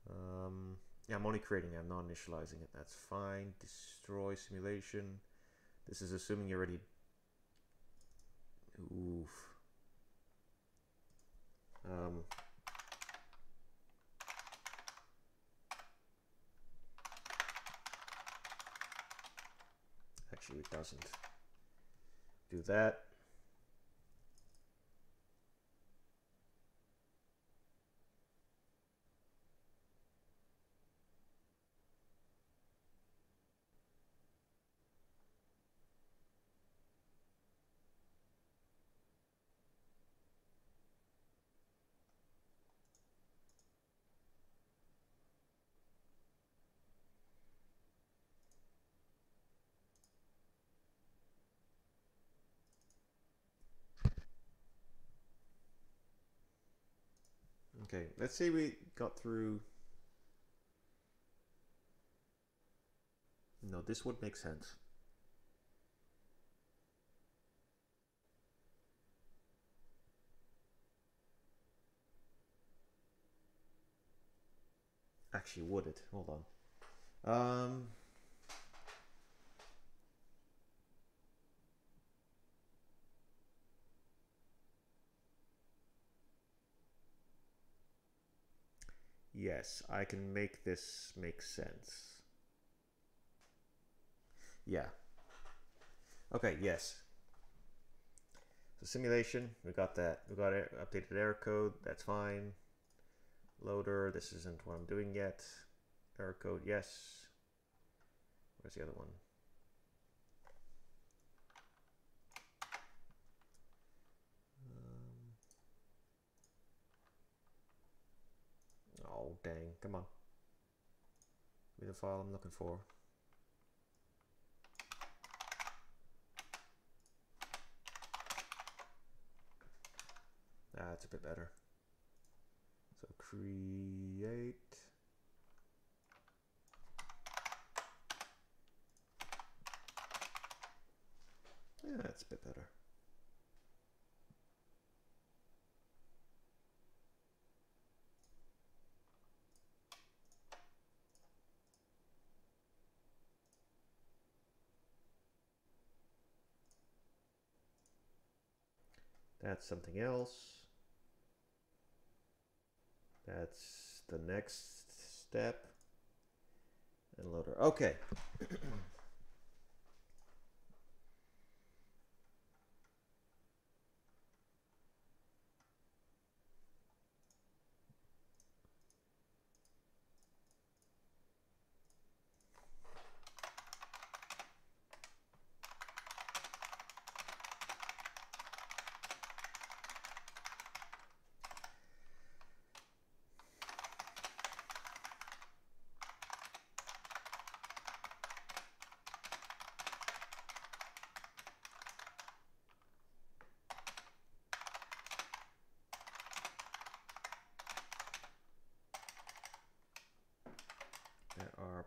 Um, yeah, I'm only creating it, I'm not initializing it, that's fine. Destroy simulation. This is assuming you already. Oof. Um. Actually, it doesn't do that. Okay, let's say we got through. No, this would make sense. Actually, would it? Hold on. Um, Yes, I can make this make sense. Yeah. Okay, yes. So simulation, we got that. We got it, updated error code, that's fine. Loader, this isn't what I'm doing yet. Error code, yes. Where's the other one? Oh, dang, come on. Give me the file I'm looking for. Ah, it's a bit better. So create. Yeah, it's a bit better. That's something else. That's the next step. And loader. Okay.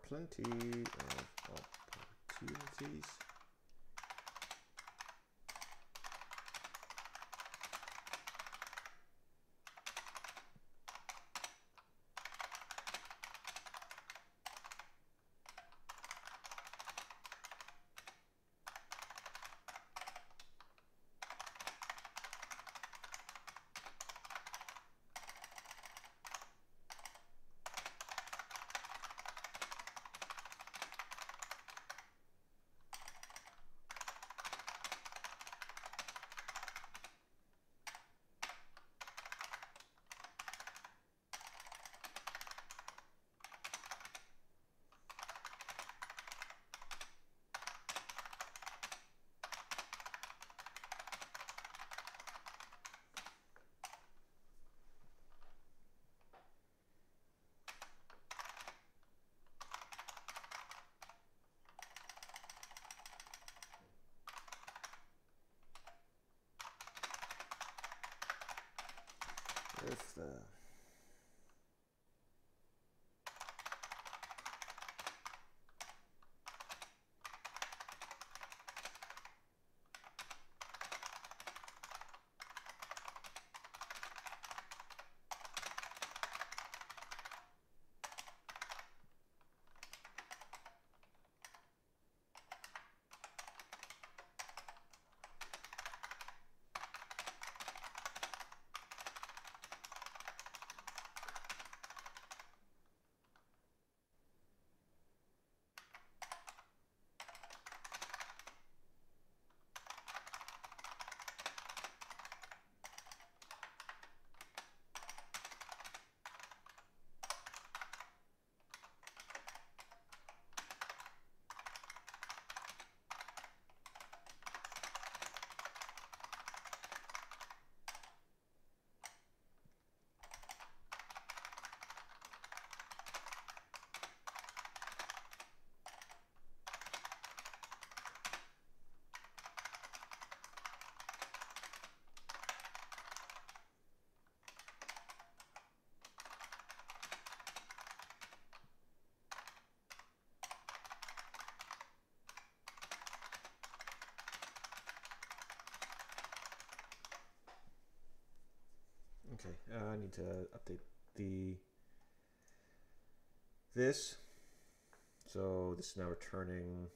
Plenty of opportunities Okay, uh, I need to update the this. So this is now returning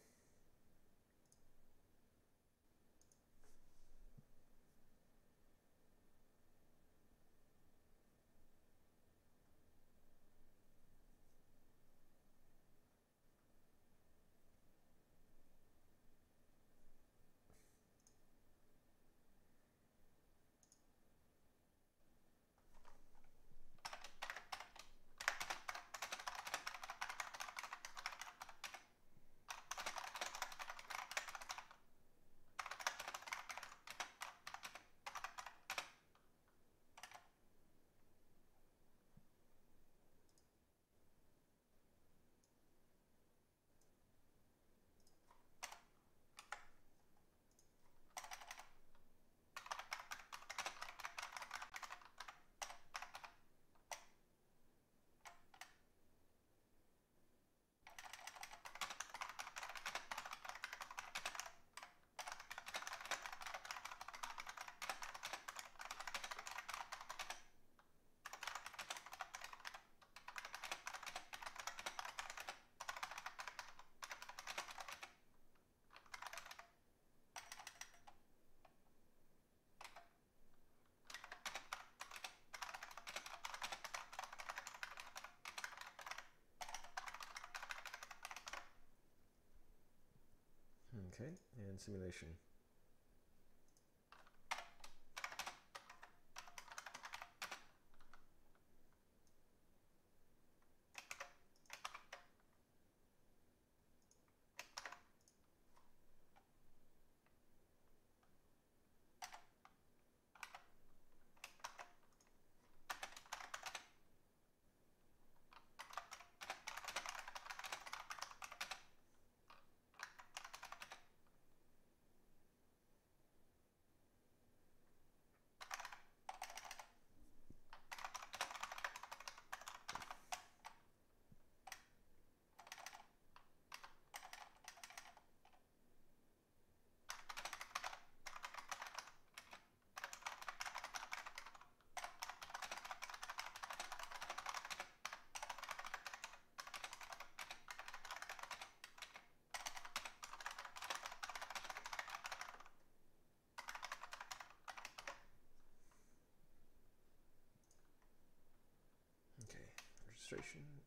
okay, and simulation.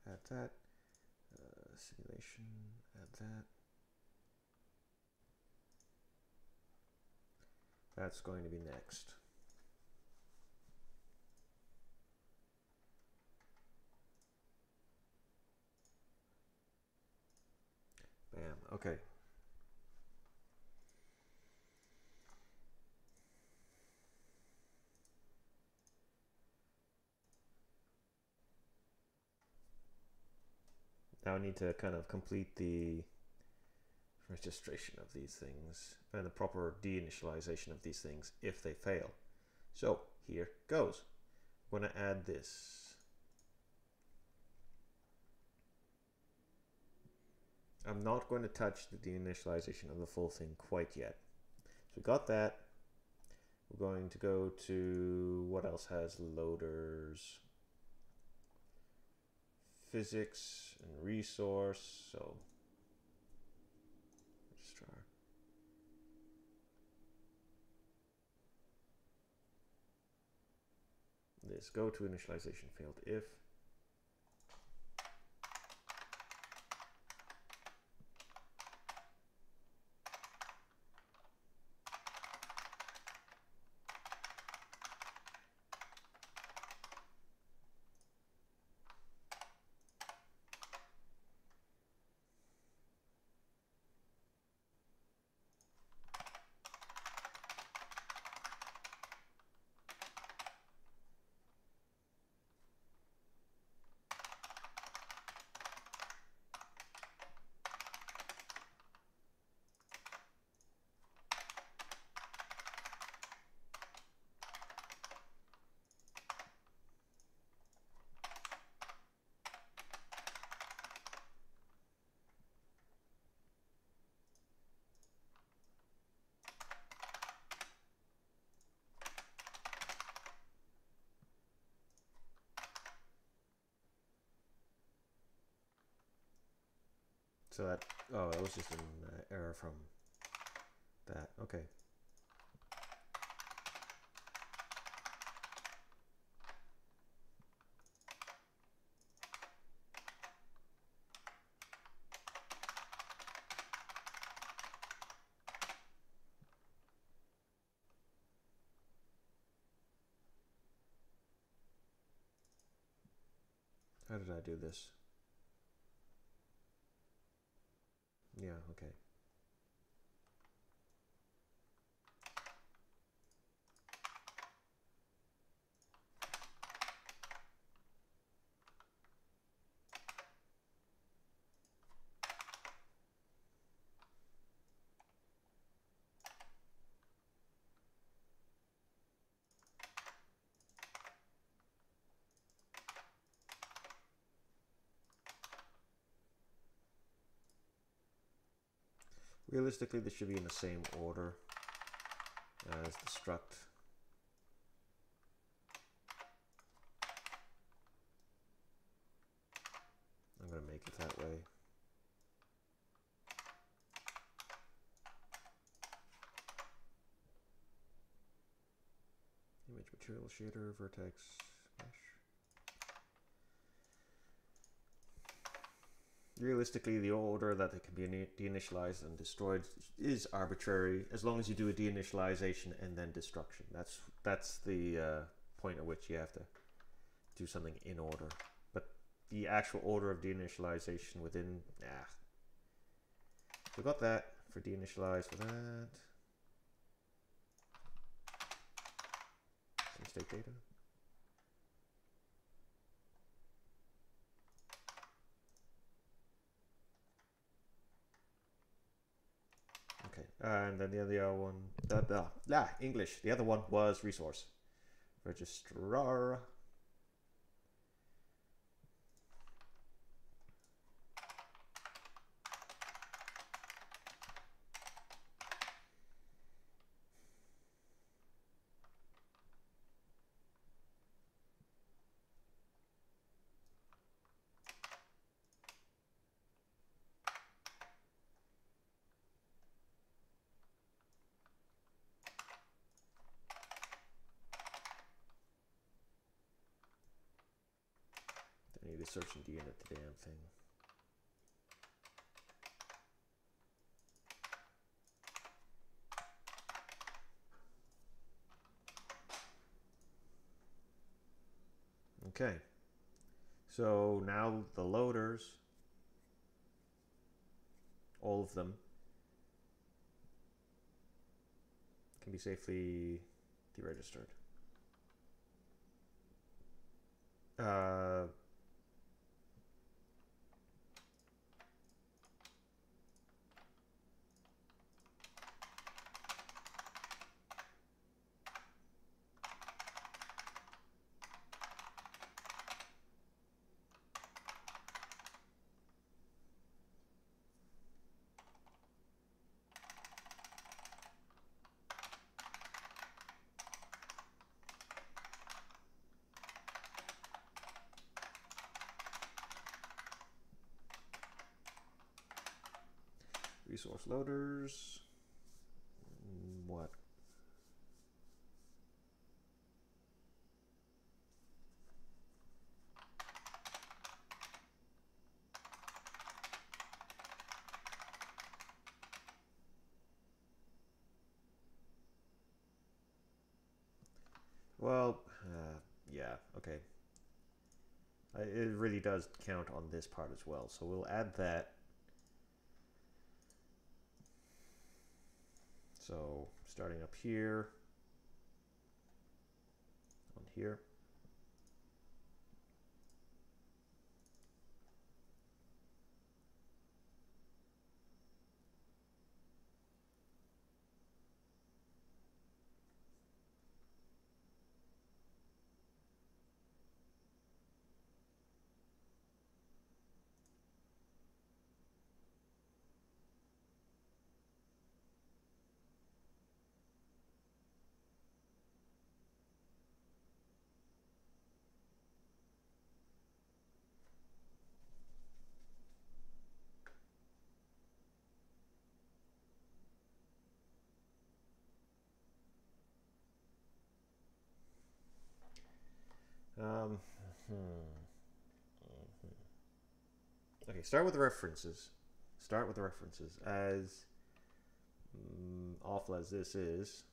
Add that, uh, simulation, add that. That's going to be next. Bam, okay. Now I need to kind of complete the registration of these things and the proper deinitialization of these things if they fail. So here goes. when I add this. I'm not going to touch the deinitialization of the full thing quite yet. So we got that. We're going to go to what else has loaders, physics and resource. So let's try. This go to initialization field if. So that, oh, that was just an uh, error from that. Okay. How did I do this? Yeah, okay. Realistically, this should be in the same order as the struct. I'm going to make it that way. Image material shader, vertex, mesh. Realistically, the order that it can be deinitialized and destroyed is arbitrary, as long as you do a deinitialization and then destruction. That's that's the uh, point at which you have to do something in order. But the actual order of deinitialization within, nah. We got that for deinitialize for that. Some state data. Uh, and then the other one, blah, blah, blah, English. The other one was resource registrar. Search and deinit the damn thing. Okay, so now the loaders, all of them, can be safely deregistered. Uh, resource loaders. What? Well, uh, yeah, okay. I, it really does count on this part as well, so we'll add that. So starting up here, on here. Um, hmm. Mm-hmm. Okay, start with the references. Start with the references as mm, awful as this is.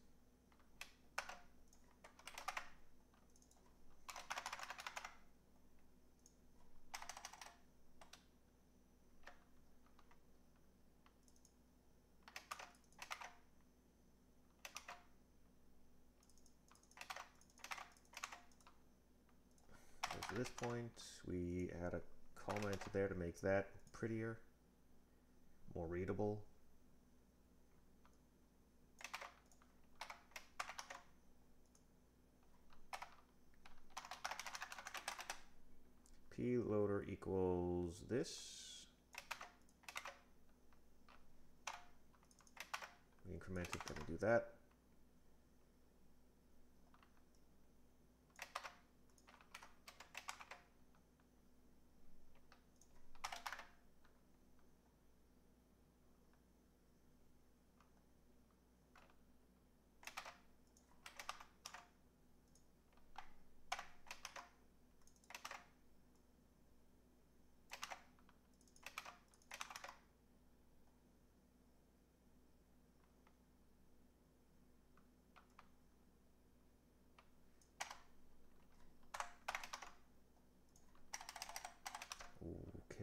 This point we add a comment there to make that prettier, more readable. P loader equals this. We increment it, then we do that.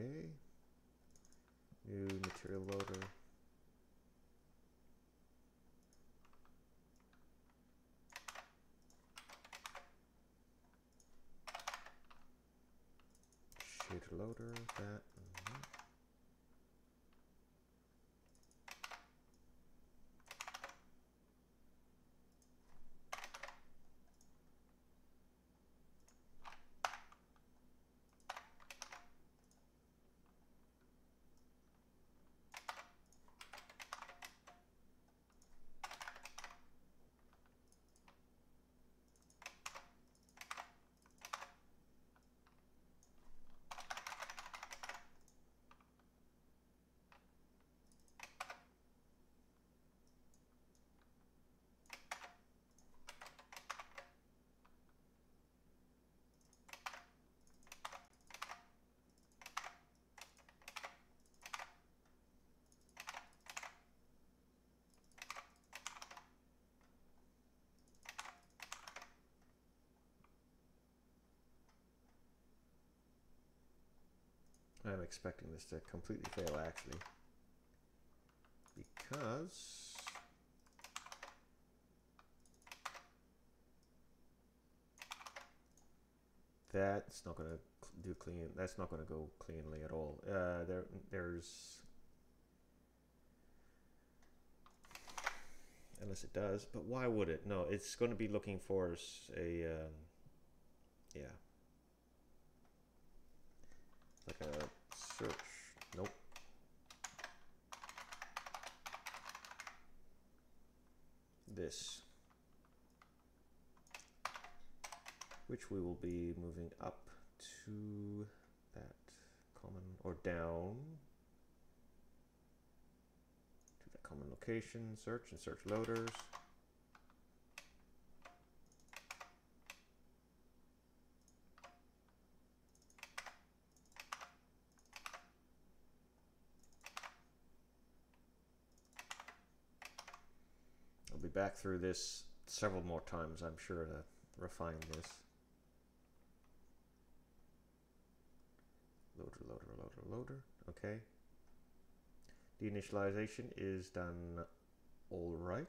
Okay, new material loader. Shader loader, that. I'm expecting this to completely fail, actually, because that's not going to do clean. That's not going to go cleanly at all. Uh, there, there's unless it does, but why would it? No, it's going to be looking for a um, yeah. Like a search. Nope. This. Which we will be moving up to that common or down. location search and search loaders. I'll be back through this several more times, I'm sure, to refine this. Loader, loader, loader, loader. Okay. Deinitialization is done all right.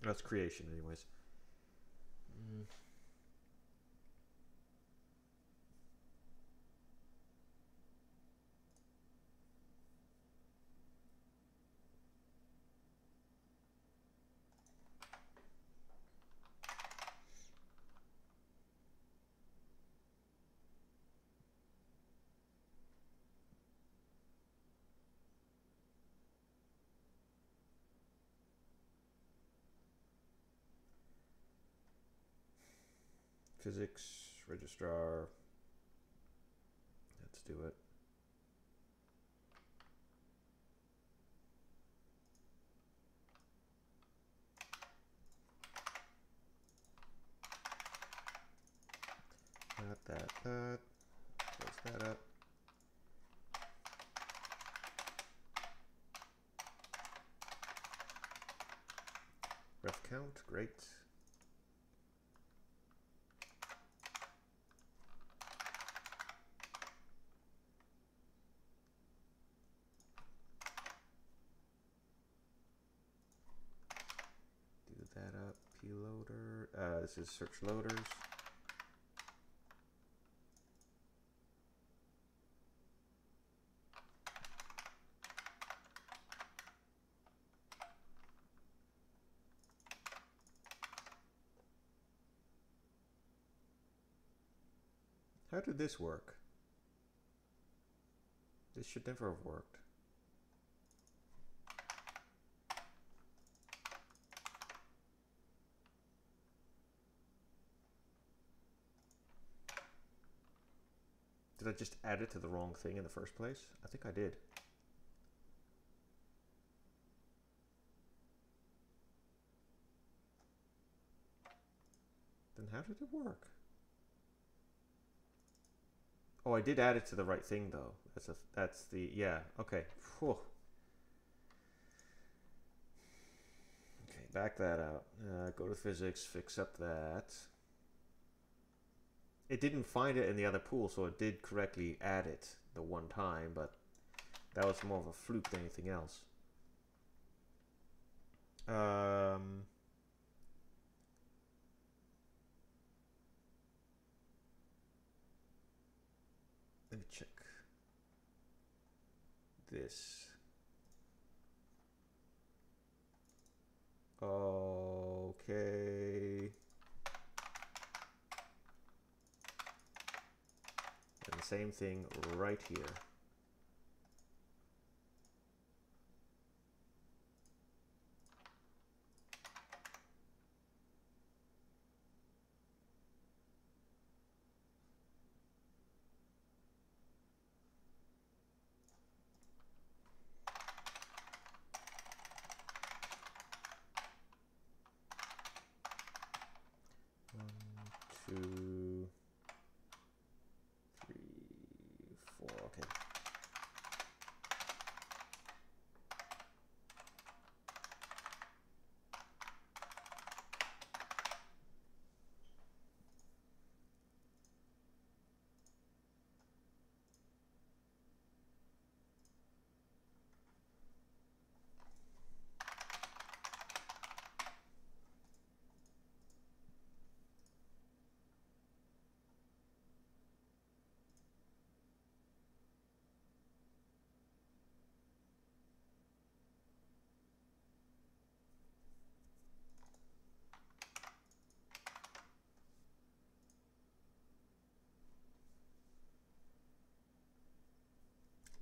That's creation anyways. Mm. Physics, registrar, let's do it. Not that, that, close that up. Ref count, great. Loader. Uh, this is search loaders. How did this work? This should never have worked. Did I just add it to the wrong thing in the first place? I think I did. Then how did it work? Oh, I did add it to the right thing though. That's a, that's the, yeah, okay. Whew. Okay, back that out. Uh, go to physics, fix up that. It didn't find it in the other pool, so it did correctly add it the one time, but that was more of a fluke than anything else. Um, let me check this. Okay. And the same thing right here.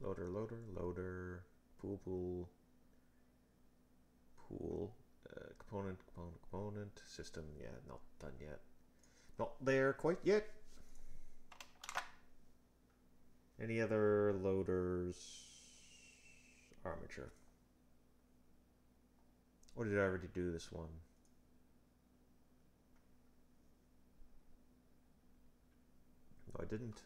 loader, loader, loader, pool, pool, pool, uh, component, component, component, system. Yeah, not done yet. Not there quite yet. Any other loaders? Armature. Or did I already do this one? No, I didn't.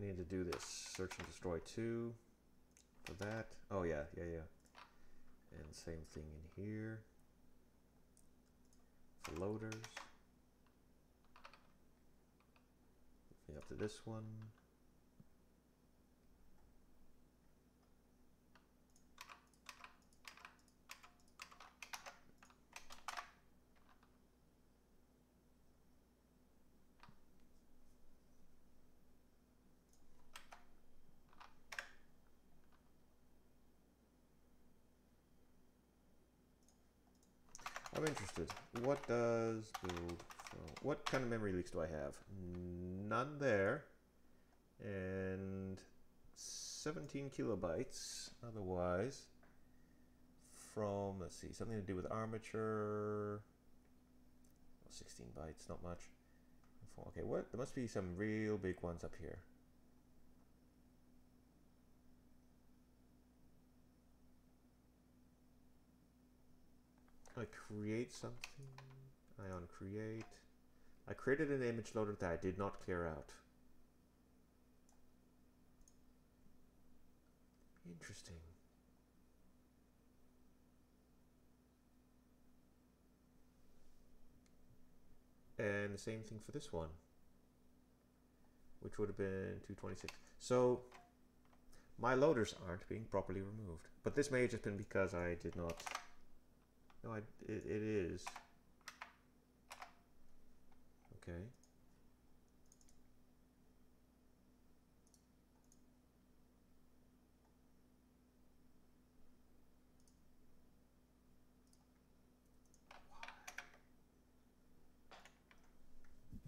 We need to do this search and destroy two for that. Oh yeah, yeah, yeah. And same thing in here. For loaders. Moving up to this one. I'm interested. What does build from? What kind of memory leaks do I have? None there. And seventeen kilobytes otherwise. From, let's see, something to do with armature. sixteen bytes, not much. Okay, what? There must be some real big ones up here. I create something. Ion create. I created an image loader that I did not clear out. Interesting. And the same thing for this one, which would have been two twenty-six. So my loaders aren't being properly removed, but this may have just been because I did not. No, I, it, it is. Okay.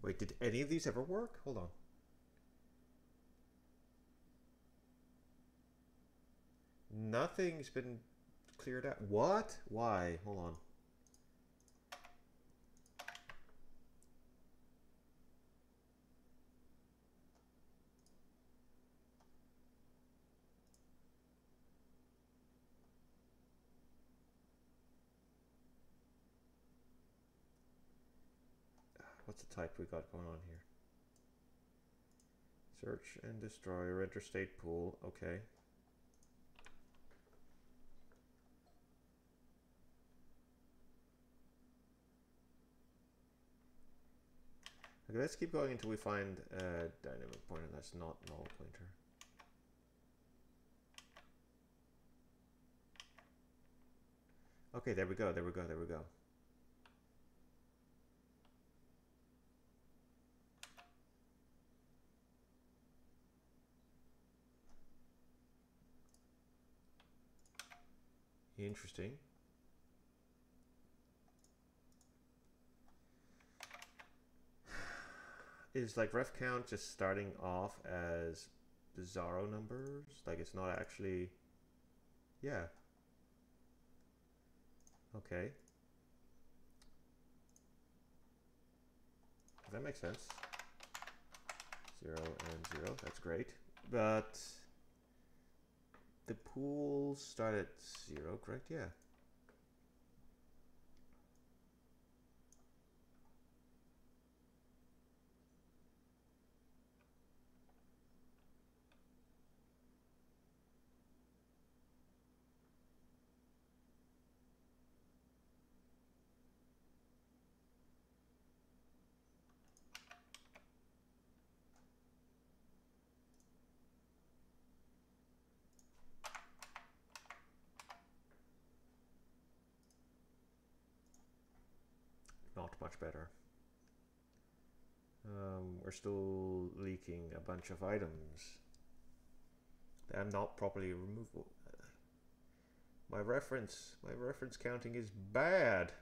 Wait, did any of these ever work? Hold on. Nothing's been cleared out. What? Why? Hold on. What's the type we got going on here? Search and destroy or enter state pool. Okay. Okay, let's keep going until we find a dynamic pointer that's not null pointer. Okay, there we go, there we go, there we go. Interesting. Is like ref count just starting off as bizarro numbers? Like it's not actually, yeah. Okay. That makes sense. Zero and zero, that's great. But the pool start at zero, correct? Yeah. Not much better. Um, we're still leaking a bunch of items that I'm not properly removable. My reference, my reference counting is bad,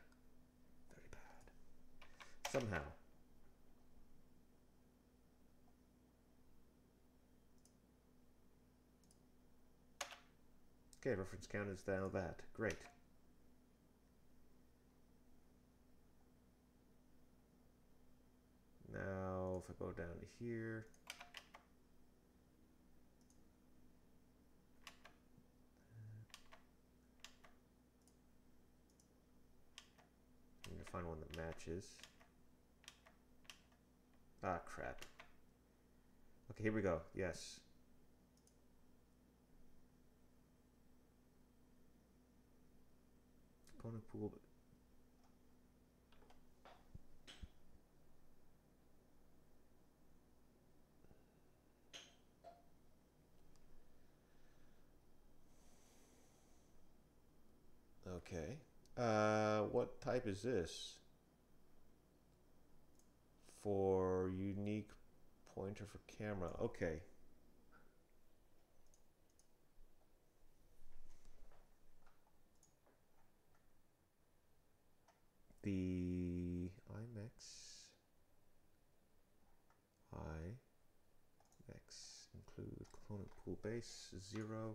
very bad. Somehow. Okay, reference count is now that. Great. Now, if I go down to here, I'm going to find one that matches. Ah, crap. Okay, here we go. Yes. Component pool. Okay, uh, what type is this? For unique pointer for camera, okay. The I M X, I M X include component pool base zero.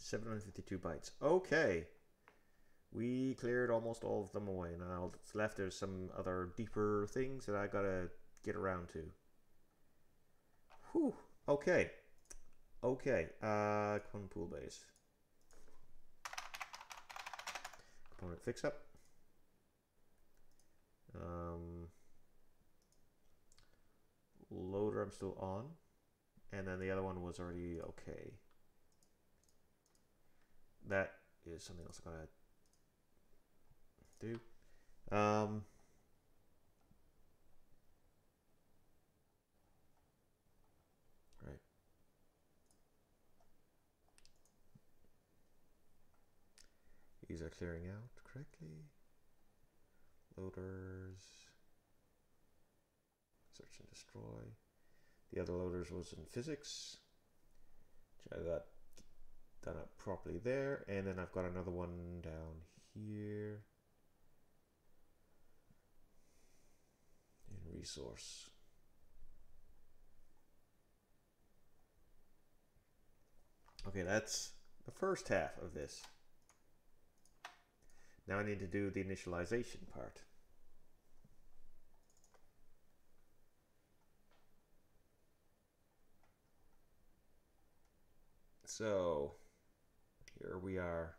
seven hundred fifty-two bytes. Okay. We cleared almost all of them away. Now that's left, there's some other deeper things that I gotta get around to. Whew. Okay. Okay. Uh, component pool base. Component fix up. Um, loader, I'm still on. And then the other one was already okay. That is something else I gotta do. Um, right. These are clearing out correctly. Loaders. Search and destroy. The other loaders was in physics, which I got done up properly there, and then I've got another one down here in resource. Okay, that's the first half of this. Now I need to do the initialization part. So here we are.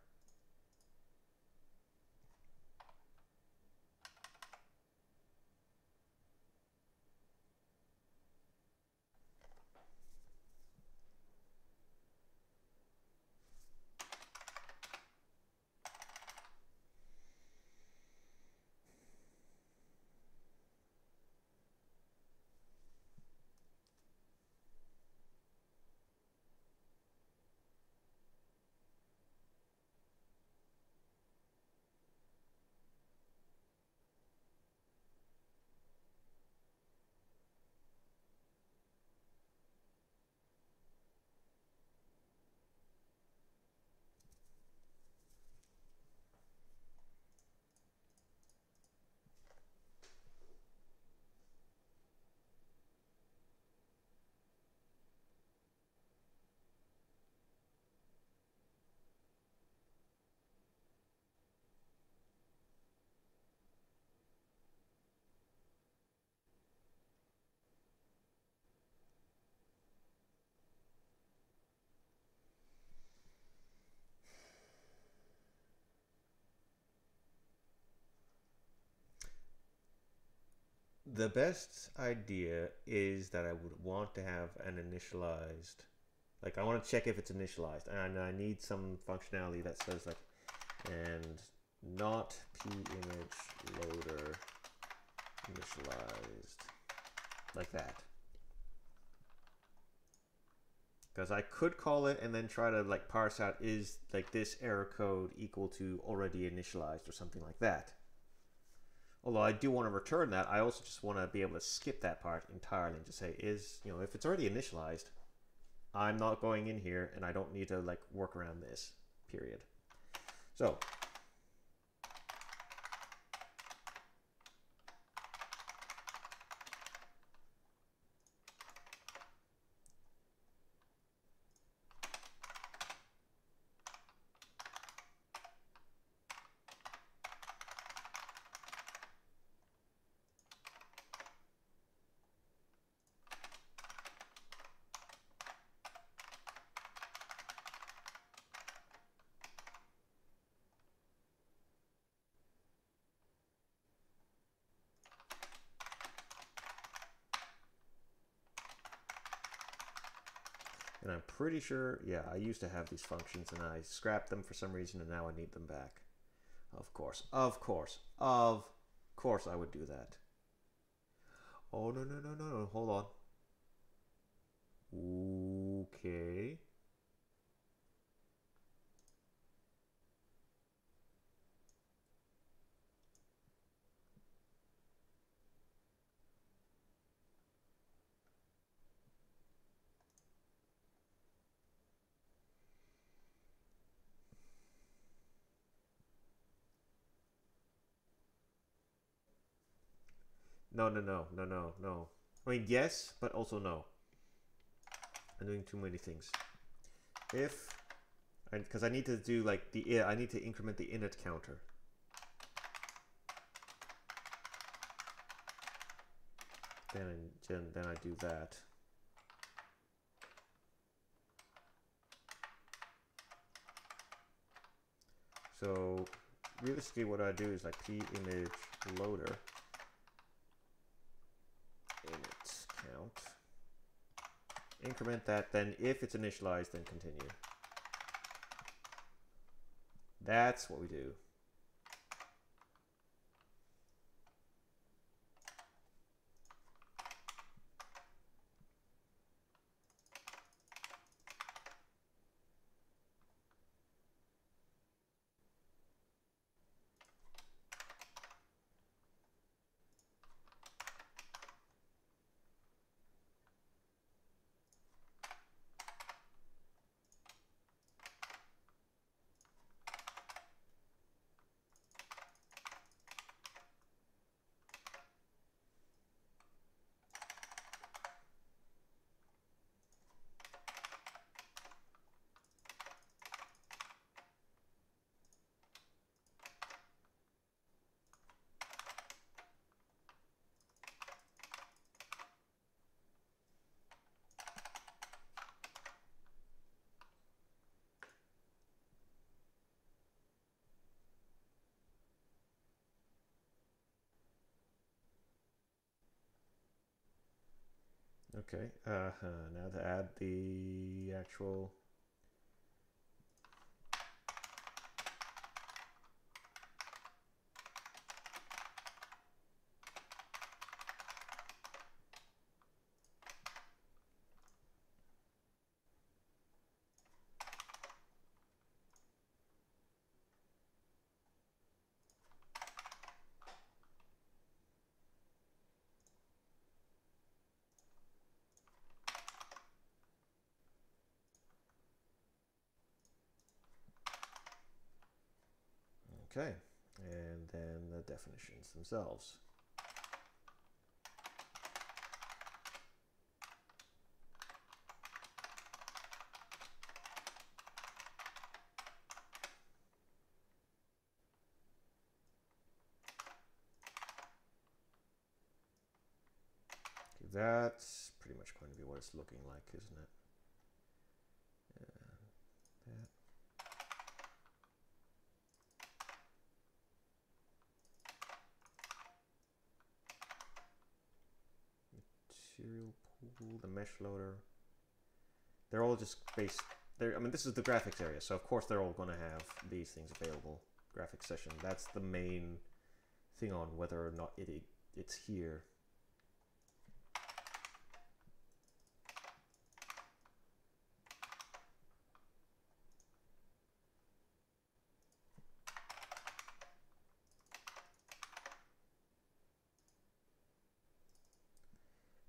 the best idea is that I would want to have an initialized, like I want to check if it's initialized, and I need some functionality that says like, and not pimage loader initialized, like that. Because I could call it and then try to like parse out, is like this error code equal to already initialized or something like that. Although I do want to return that, I also just want to be able to skip that part entirely and just say is, you know, if it's already initialized, I'm not going in here and I don't need to like work around this, period. So and I'm pretty sure, yeah, I used to have these functions and I scrapped them for some reason and now I need them back. Of course, of course, of course I would do that. Oh, no, no, no, no, no, hold on. Okay. No, no, no, no, no, no. I mean, yes, but also no. I'm doing too many things. If, because I, I need to do like the, I need to increment the init counter. Then, then, then I do that. So realistically what I do is like p image loader. Increment that, then if it's initialized, then continue. That's what we do. Okay, uh, now to add the actual okay, and then the definitions themselves. Okay, that's pretty much going to be what it's looking like, isn't it? material pool, the mesh loader. They're all just based there. I mean, this is the graphics area, so of course they're all going to have these things available. Graphics session, that's the main thing on whether or not it, it it's here.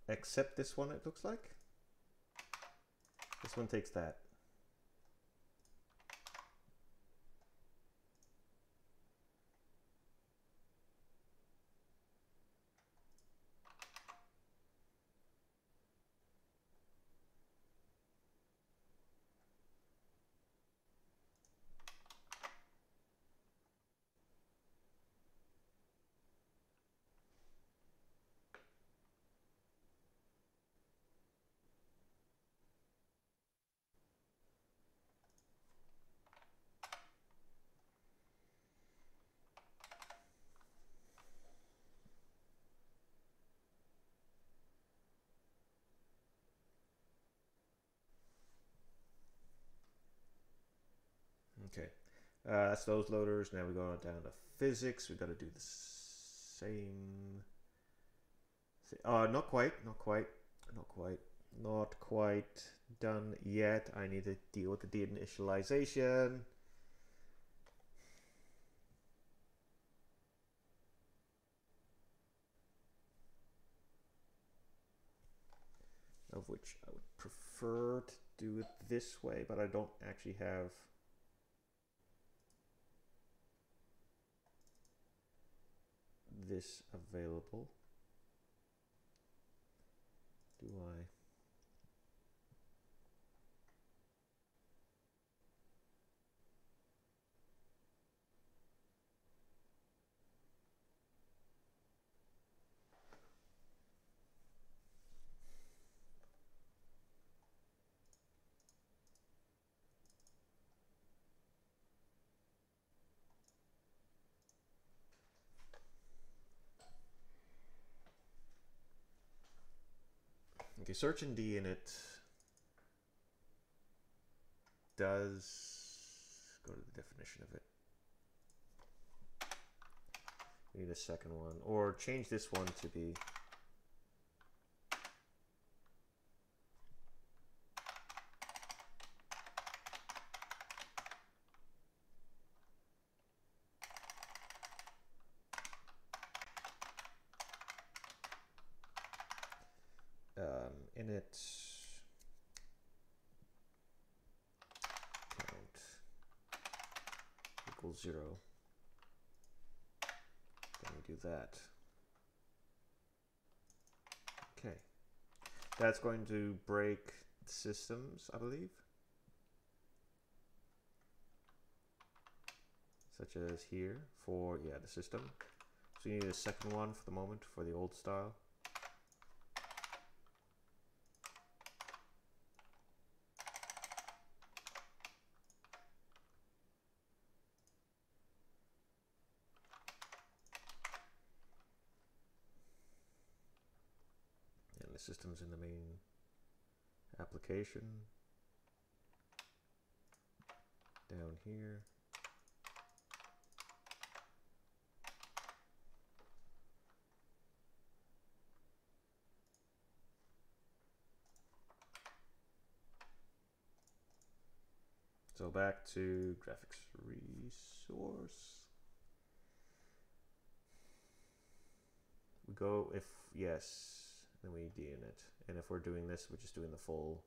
Except this one, it looks like. This one takes that. Okay, uh, that's those loaders. Now we go down to physics. We've got to do the same. Uh, not quite, not quite, not quite, not quite done yet. I need to deal with the deinitialization. Of which I would prefer to do it this way, but I don't actually have... this available. Do I? Okay, search in D init does go to the definition of it. We need a second one, or change this one to be zero. Then we do that. Okay. That's going to break systems, I believe. Such as here for, yeah, the system. So you need a second one for the moment for the old style. Systems in the main application down here. So back to graphics resource. We go if yes. Then we D init, and if we're doing this, we're just doing the full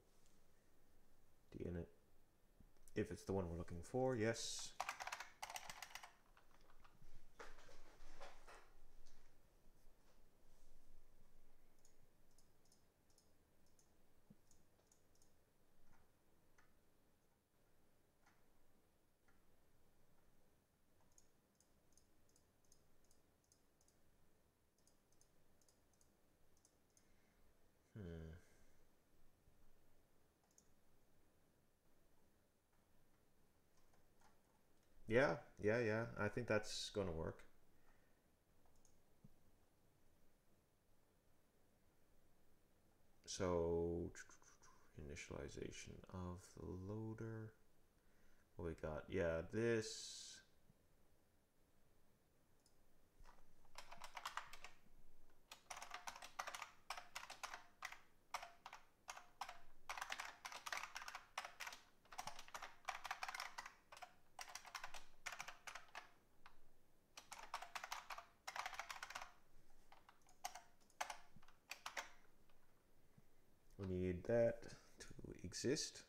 D init. If it's the one we're looking for, yes. Yeah, yeah, yeah. I think that's going to work. So initialization of the loader. What we got? Yeah, this. We need that to exist.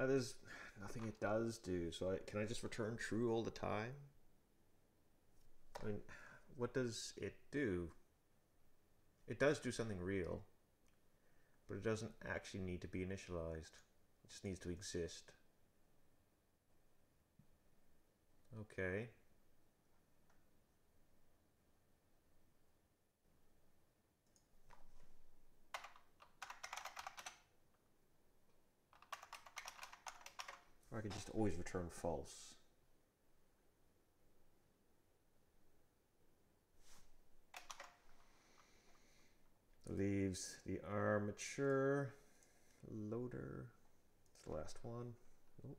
Uh, there's nothing it does do, so I, can I just return true all the time? I mean, what does it do? It does do something real, but it doesn't actually need to be initialized. It just needs to exist. Okay. Or I could just always return false. Leaves the armature loader. It's the last one. Oh.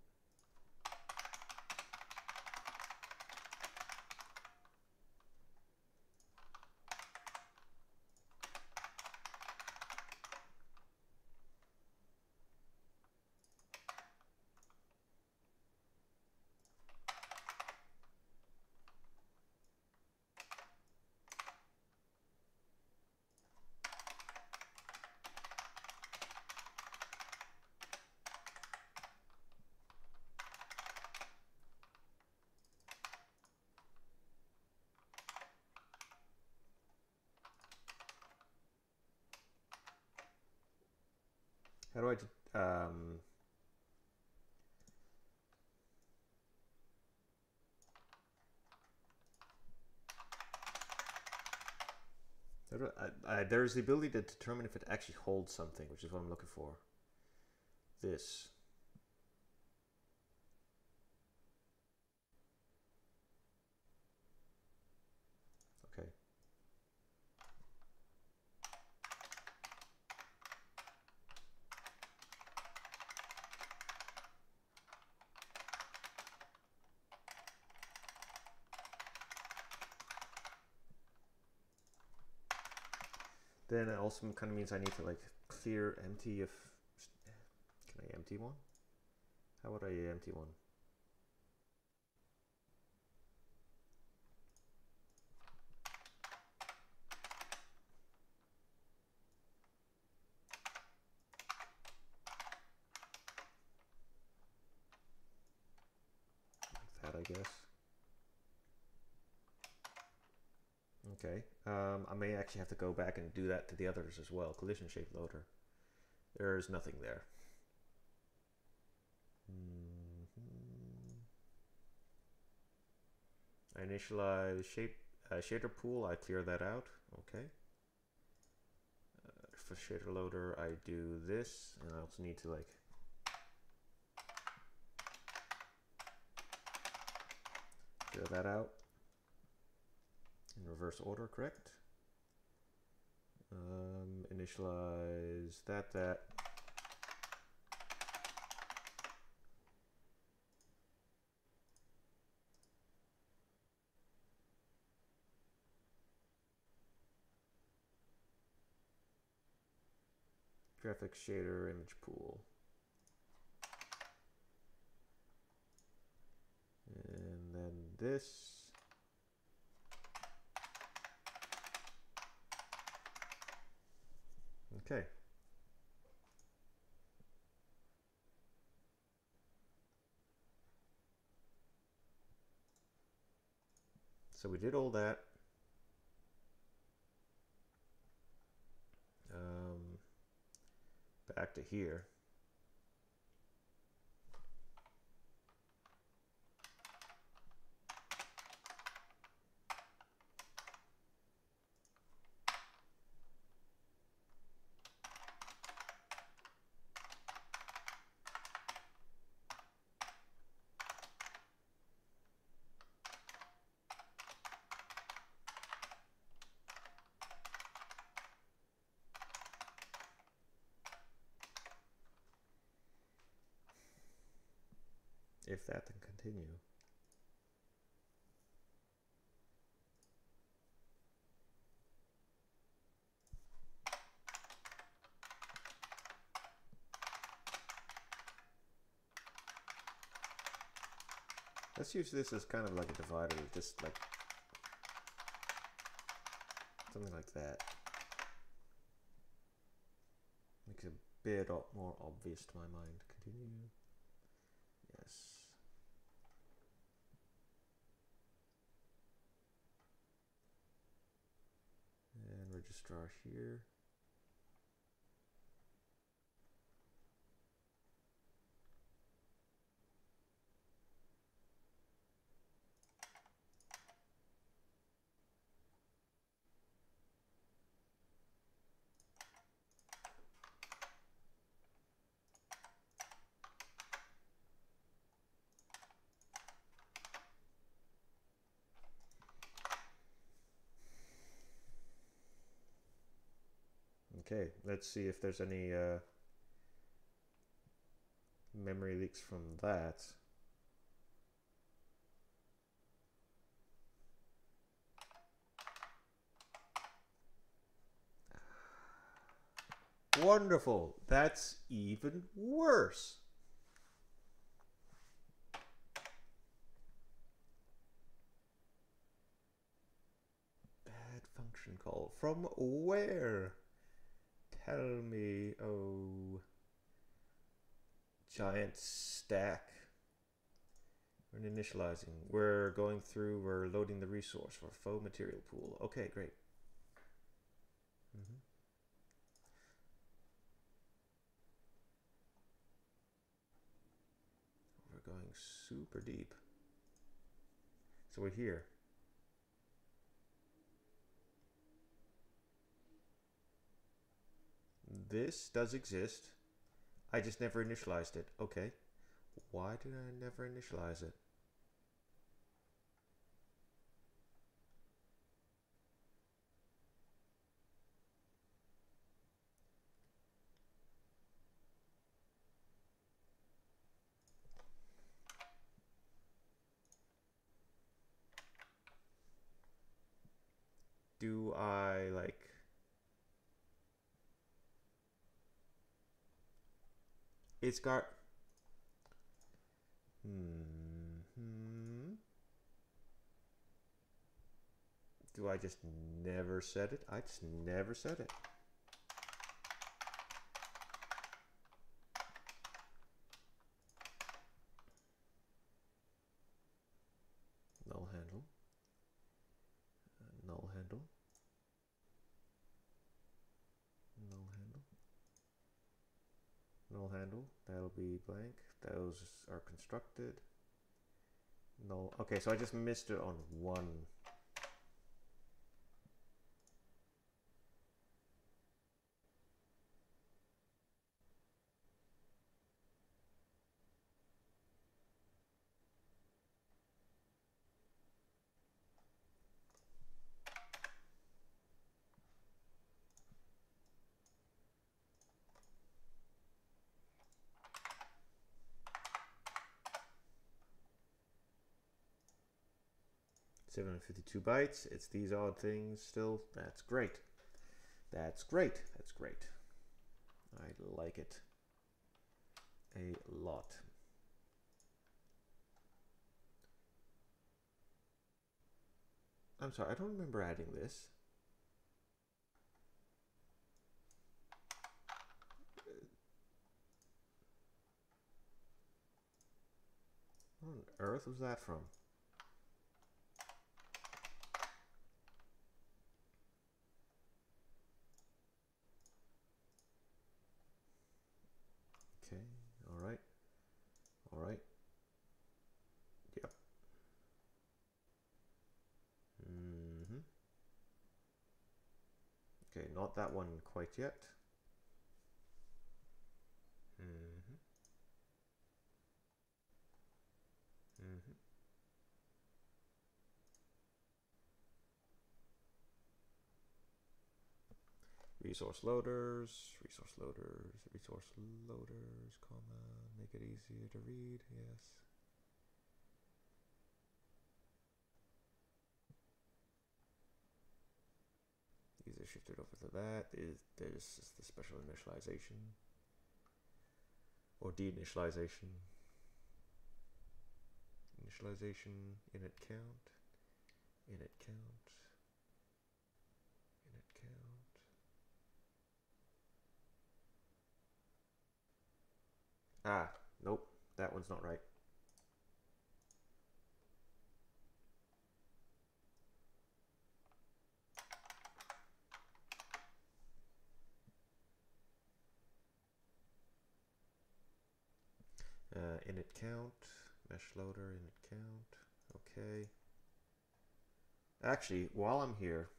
How do I, um, how do I, I, there's the ability to determine if it actually holds something, which is what I'm looking for. This. Then it also kind of means I need to like clear empty if, can I empty one? How would I empty one? Like that, I guess. Okay, um, I may actually have to go back and do that to the others as well. Collision shape loader. There's nothing there. Mm-hmm. I initialize shape, uh, shader pool. I clear that out. Okay. Uh, for shader loader, I do this, and I also need to like clear that out. In reverse order, correct? Um, initialize that, that. Graphics shader image pool. And then this. Okay. So we did all that. Um, back to here. If that, then continue. Let's use this as kind of like a divider, just like something like that. Makes it a bit more obvious to my mind. Continue. Yes. And registrar here. Okay, let's see if there's any uh, memory leaks from that. Wonderful, that's even worse. Bad function call, from where? Tell me, oh, giant stack. We're initializing. We're going through, we're loading the resource for faux material pool. Okay, great. Mm-hmm. We're going super deep. So we're here. This does exist. I just never initialized it. Okay. Why did I never initialize it? Do I like... It's got, mm-hmm. Do I just never set it? I just never set it. Null handle, null handle, null handle, null handle. That'll be blank. Those are constructed. No. Okay, so I just missed it on one. seven hundred fifty-two bytes, it's these odd things still. That's great. That's great. That's great. I like it a lot. I'm sorry, I don't remember adding this. What on earth was that from? not that one quite yet. Mm-hmm. Mm-hmm. Resource loaders, resource loaders, resource loaders, comma, make it easier to read, yes. These are shifted over to that. There's, there's just the special initialization or deinitialization. Initialization, init count, init count, init count. Ah, nope, that one's not right. Uh, init count, mesh loader, init count, okay. Actually, while I'm here,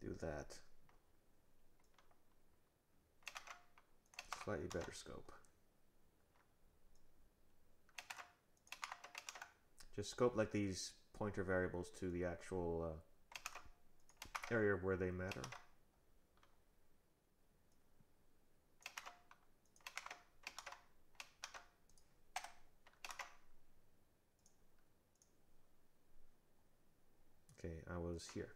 do that. Slightly better scope. Just scope like these pointer variables to the actual uh, area where they matter. Okay, I was here.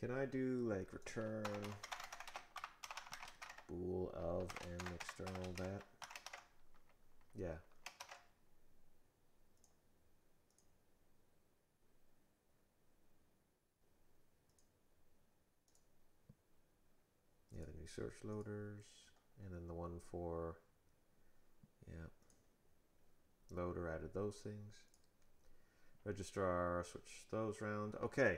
Can I do like return bool of an external that? Yeah. Yeah, the new search loaders and then the one for, yeah, loader added those things. Registrar, switch those around. Okay.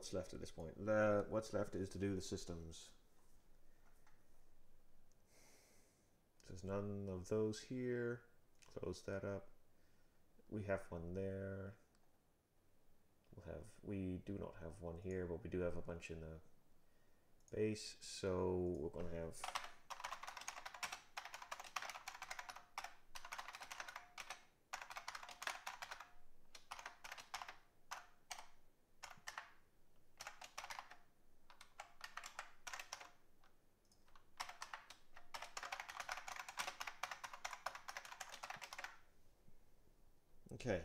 what's left at this point? The, what's left is to do the systems. There's none of those here. Close that up. We have one there. We'll have, we do not have one here, but we do have a bunch in the base. So we're going to have Okay.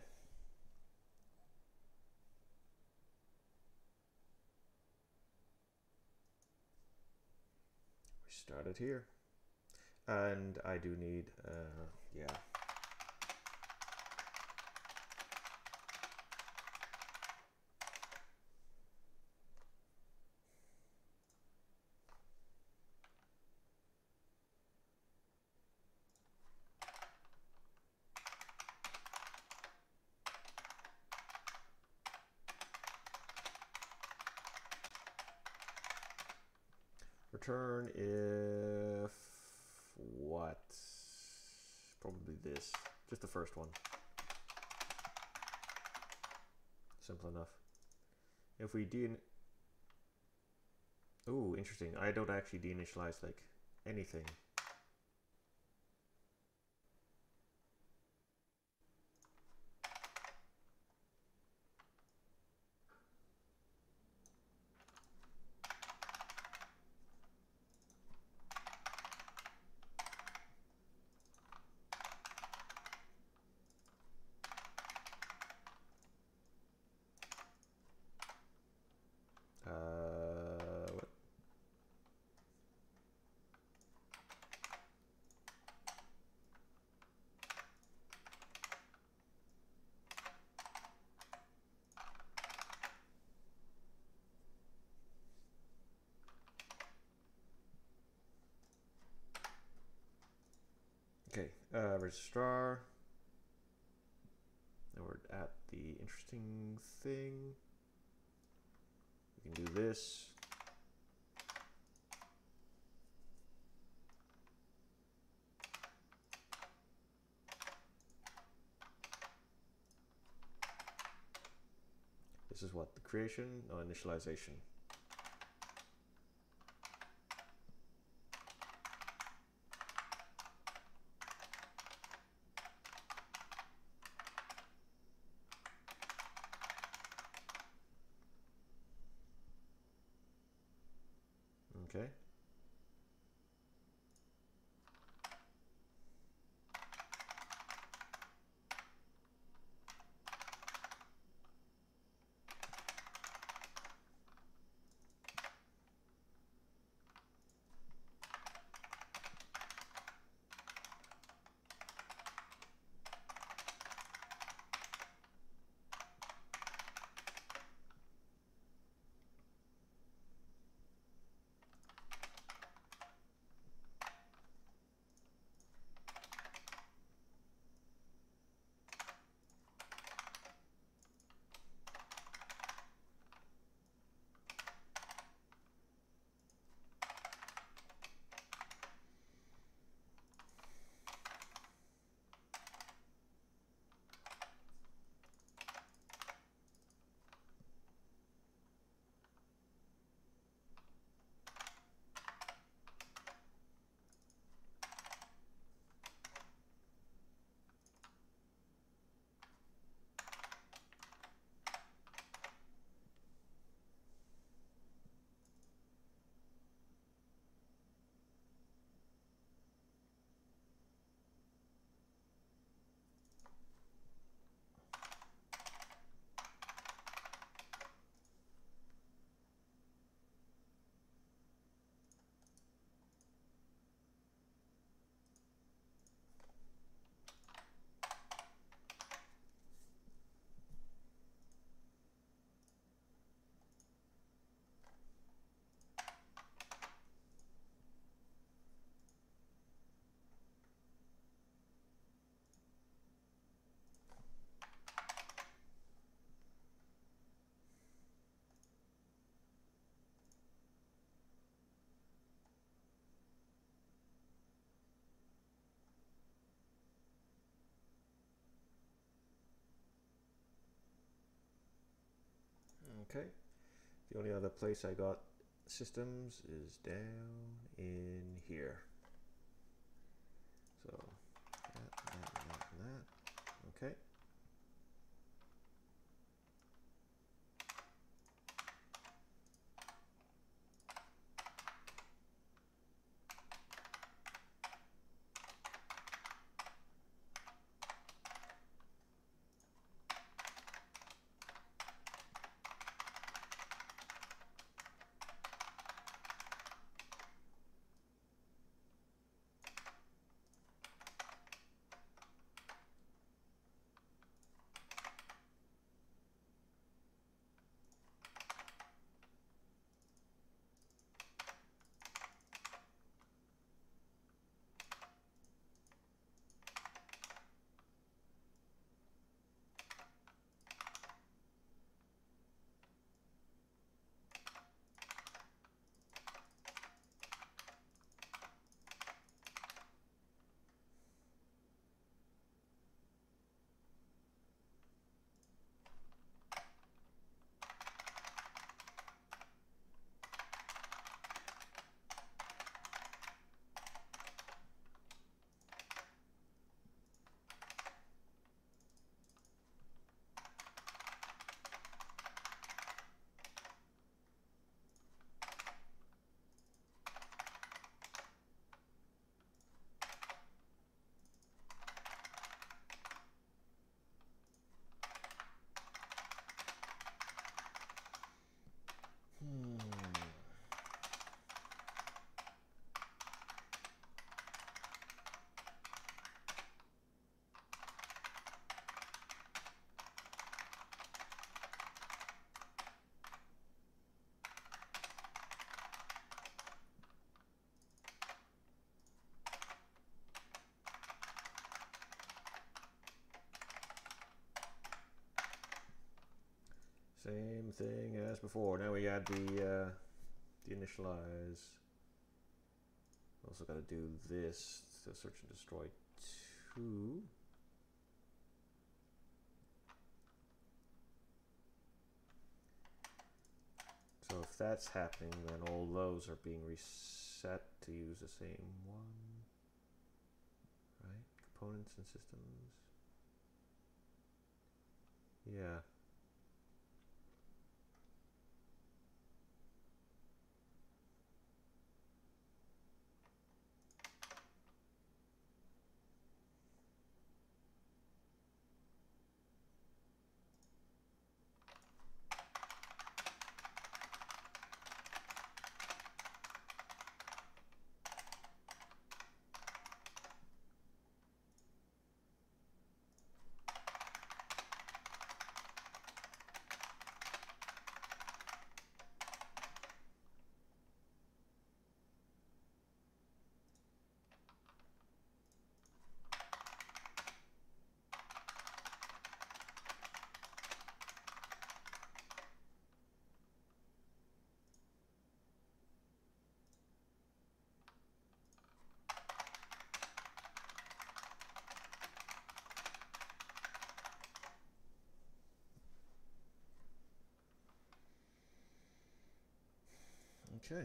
We started here. And I do need, uh, yeah. Return if what? Probably this, just the first one. Simple enough. If we de- oh, interesting. I don't actually deinitialize like anything. Okay, uh, registrar. Now we're at the interesting thing. We can do this. This is what? The creation? No, initialization. Okay. Okay, the only other place I got systems is down in here. So that, that, that, that. Okay. Same thing as before. Now we add the, uh, the initialize. Also got to do this, so search and destroy two. So if that's happening, then all those are being reset to use the same one, right? Components and systems. Yeah. Okay.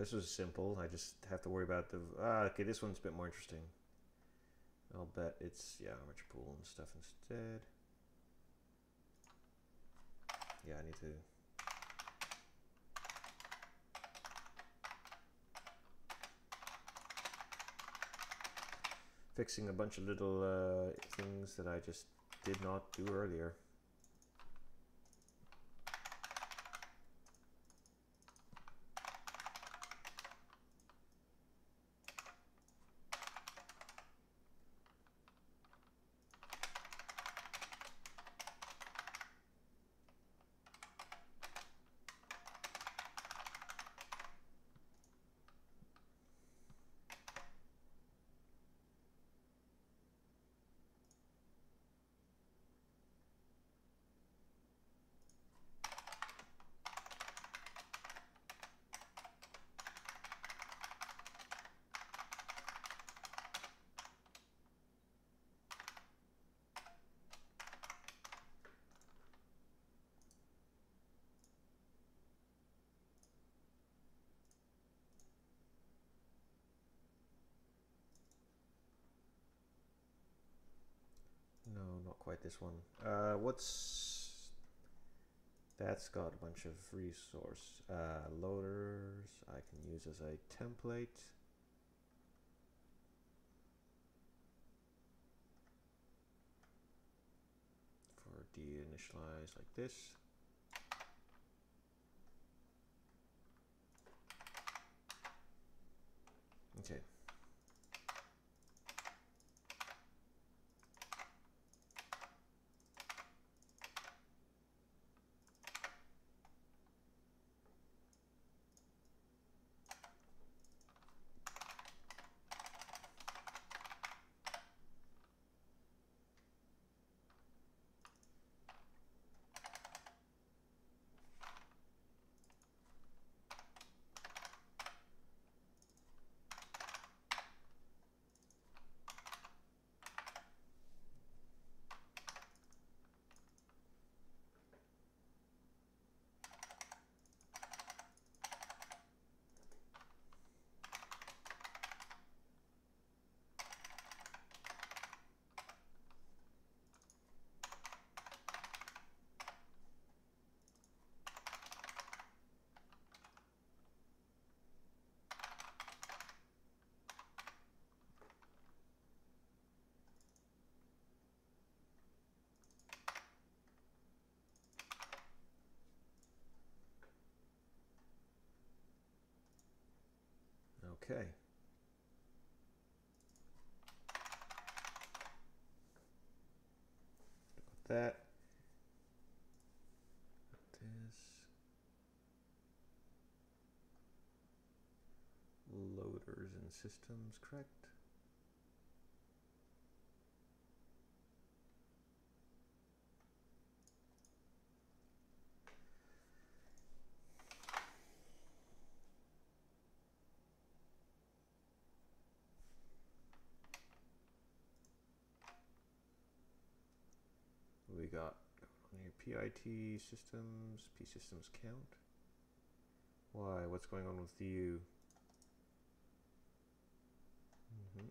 This was simple. I just have to worry about the... Ah, okay, this one's a bit more interesting. bet it's, yeah, armature pool and stuff instead. Yeah, I need to. Fixing a bunch of little uh, things that I just did not do earlier. Quite this one. Uh, what's that's got a bunch of resource uh, loaders I can use as a template. For deinitialize like this. Okay. Okay. Got that. This loaders and systems, correct? Got on here P I T systems, P systems count. Why? What's going on with you? Mm-hmm.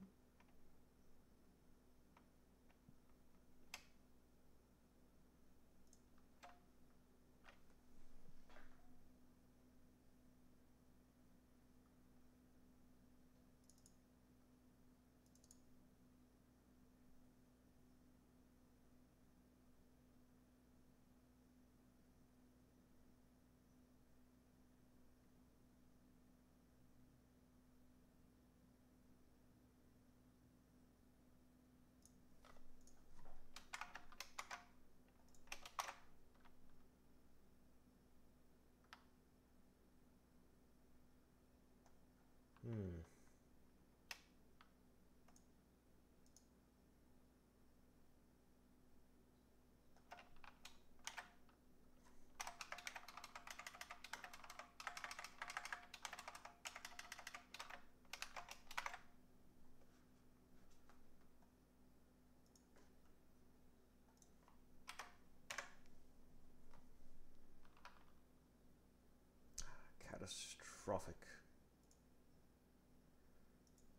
Catastrophic.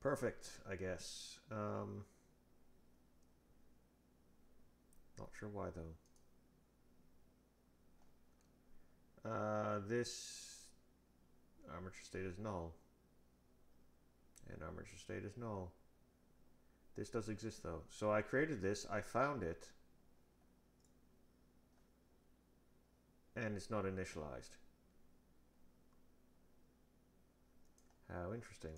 Perfect, I guess. Um, sure why though. Uh, this armature state is null. And armature state is null. This does exist though. So I created this, I found it, and it's not initialized. How interesting.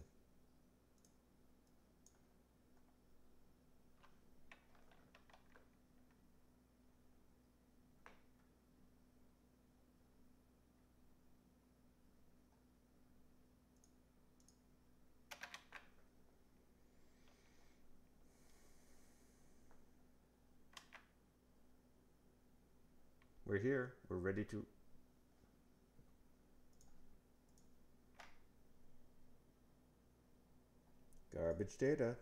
We're here, we're ready to... Garbage data.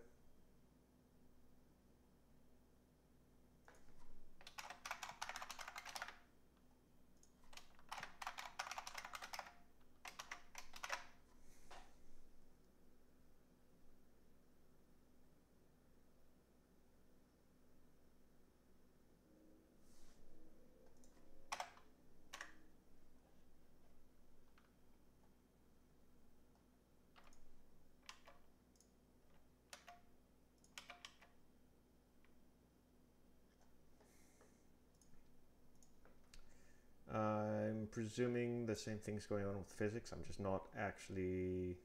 Presuming the same thing's going on with physics. I'm just not actually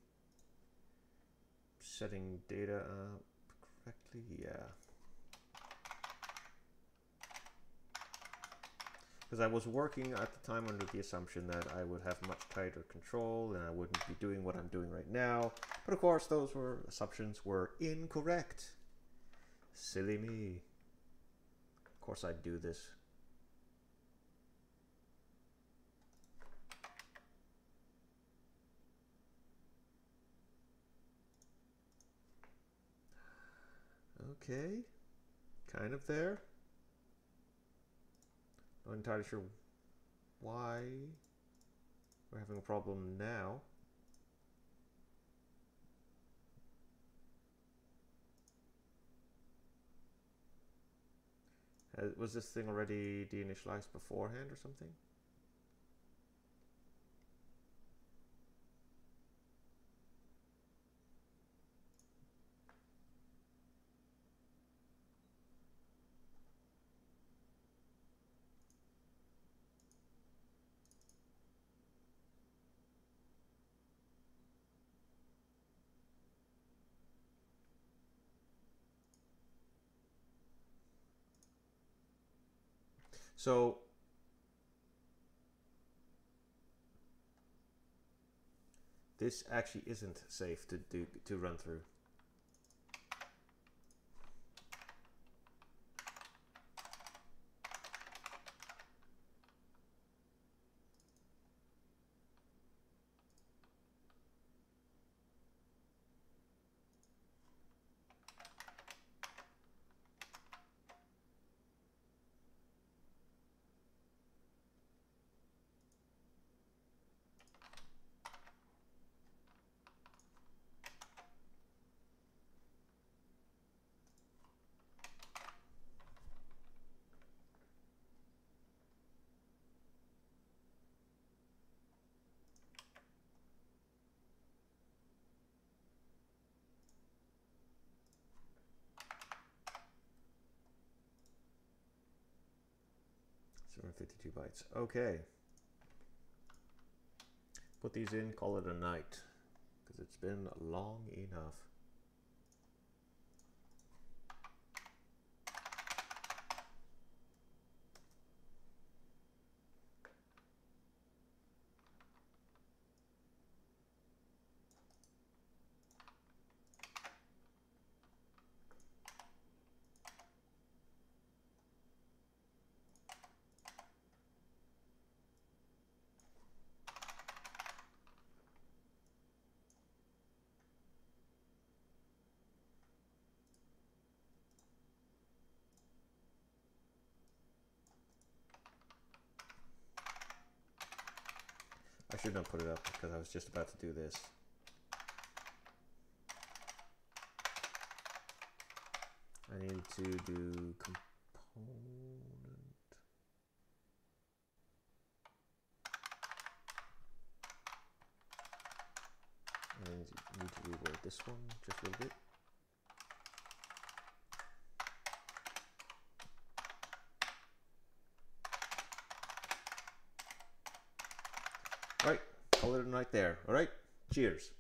setting data up correctly. Yeah. Because I was working at the time under the assumption that I would have much tighter control and I wouldn't be doing what I'm doing right now. But of course, those were assumptions were incorrect. Silly me. Of course I'd do this. Okay, kind of there. Not entirely sure why we're having a problem now. Uh, was this thing already deinitialized beforehand or something? So this actually isn't safe to do to run through. fifty-two bytes. Okay. Put these in, call it a night, because it's been long enough. I should not put it up because I was just about to do this. I need to do component. this one just a little bit. All right, call it a night there. All right, cheers.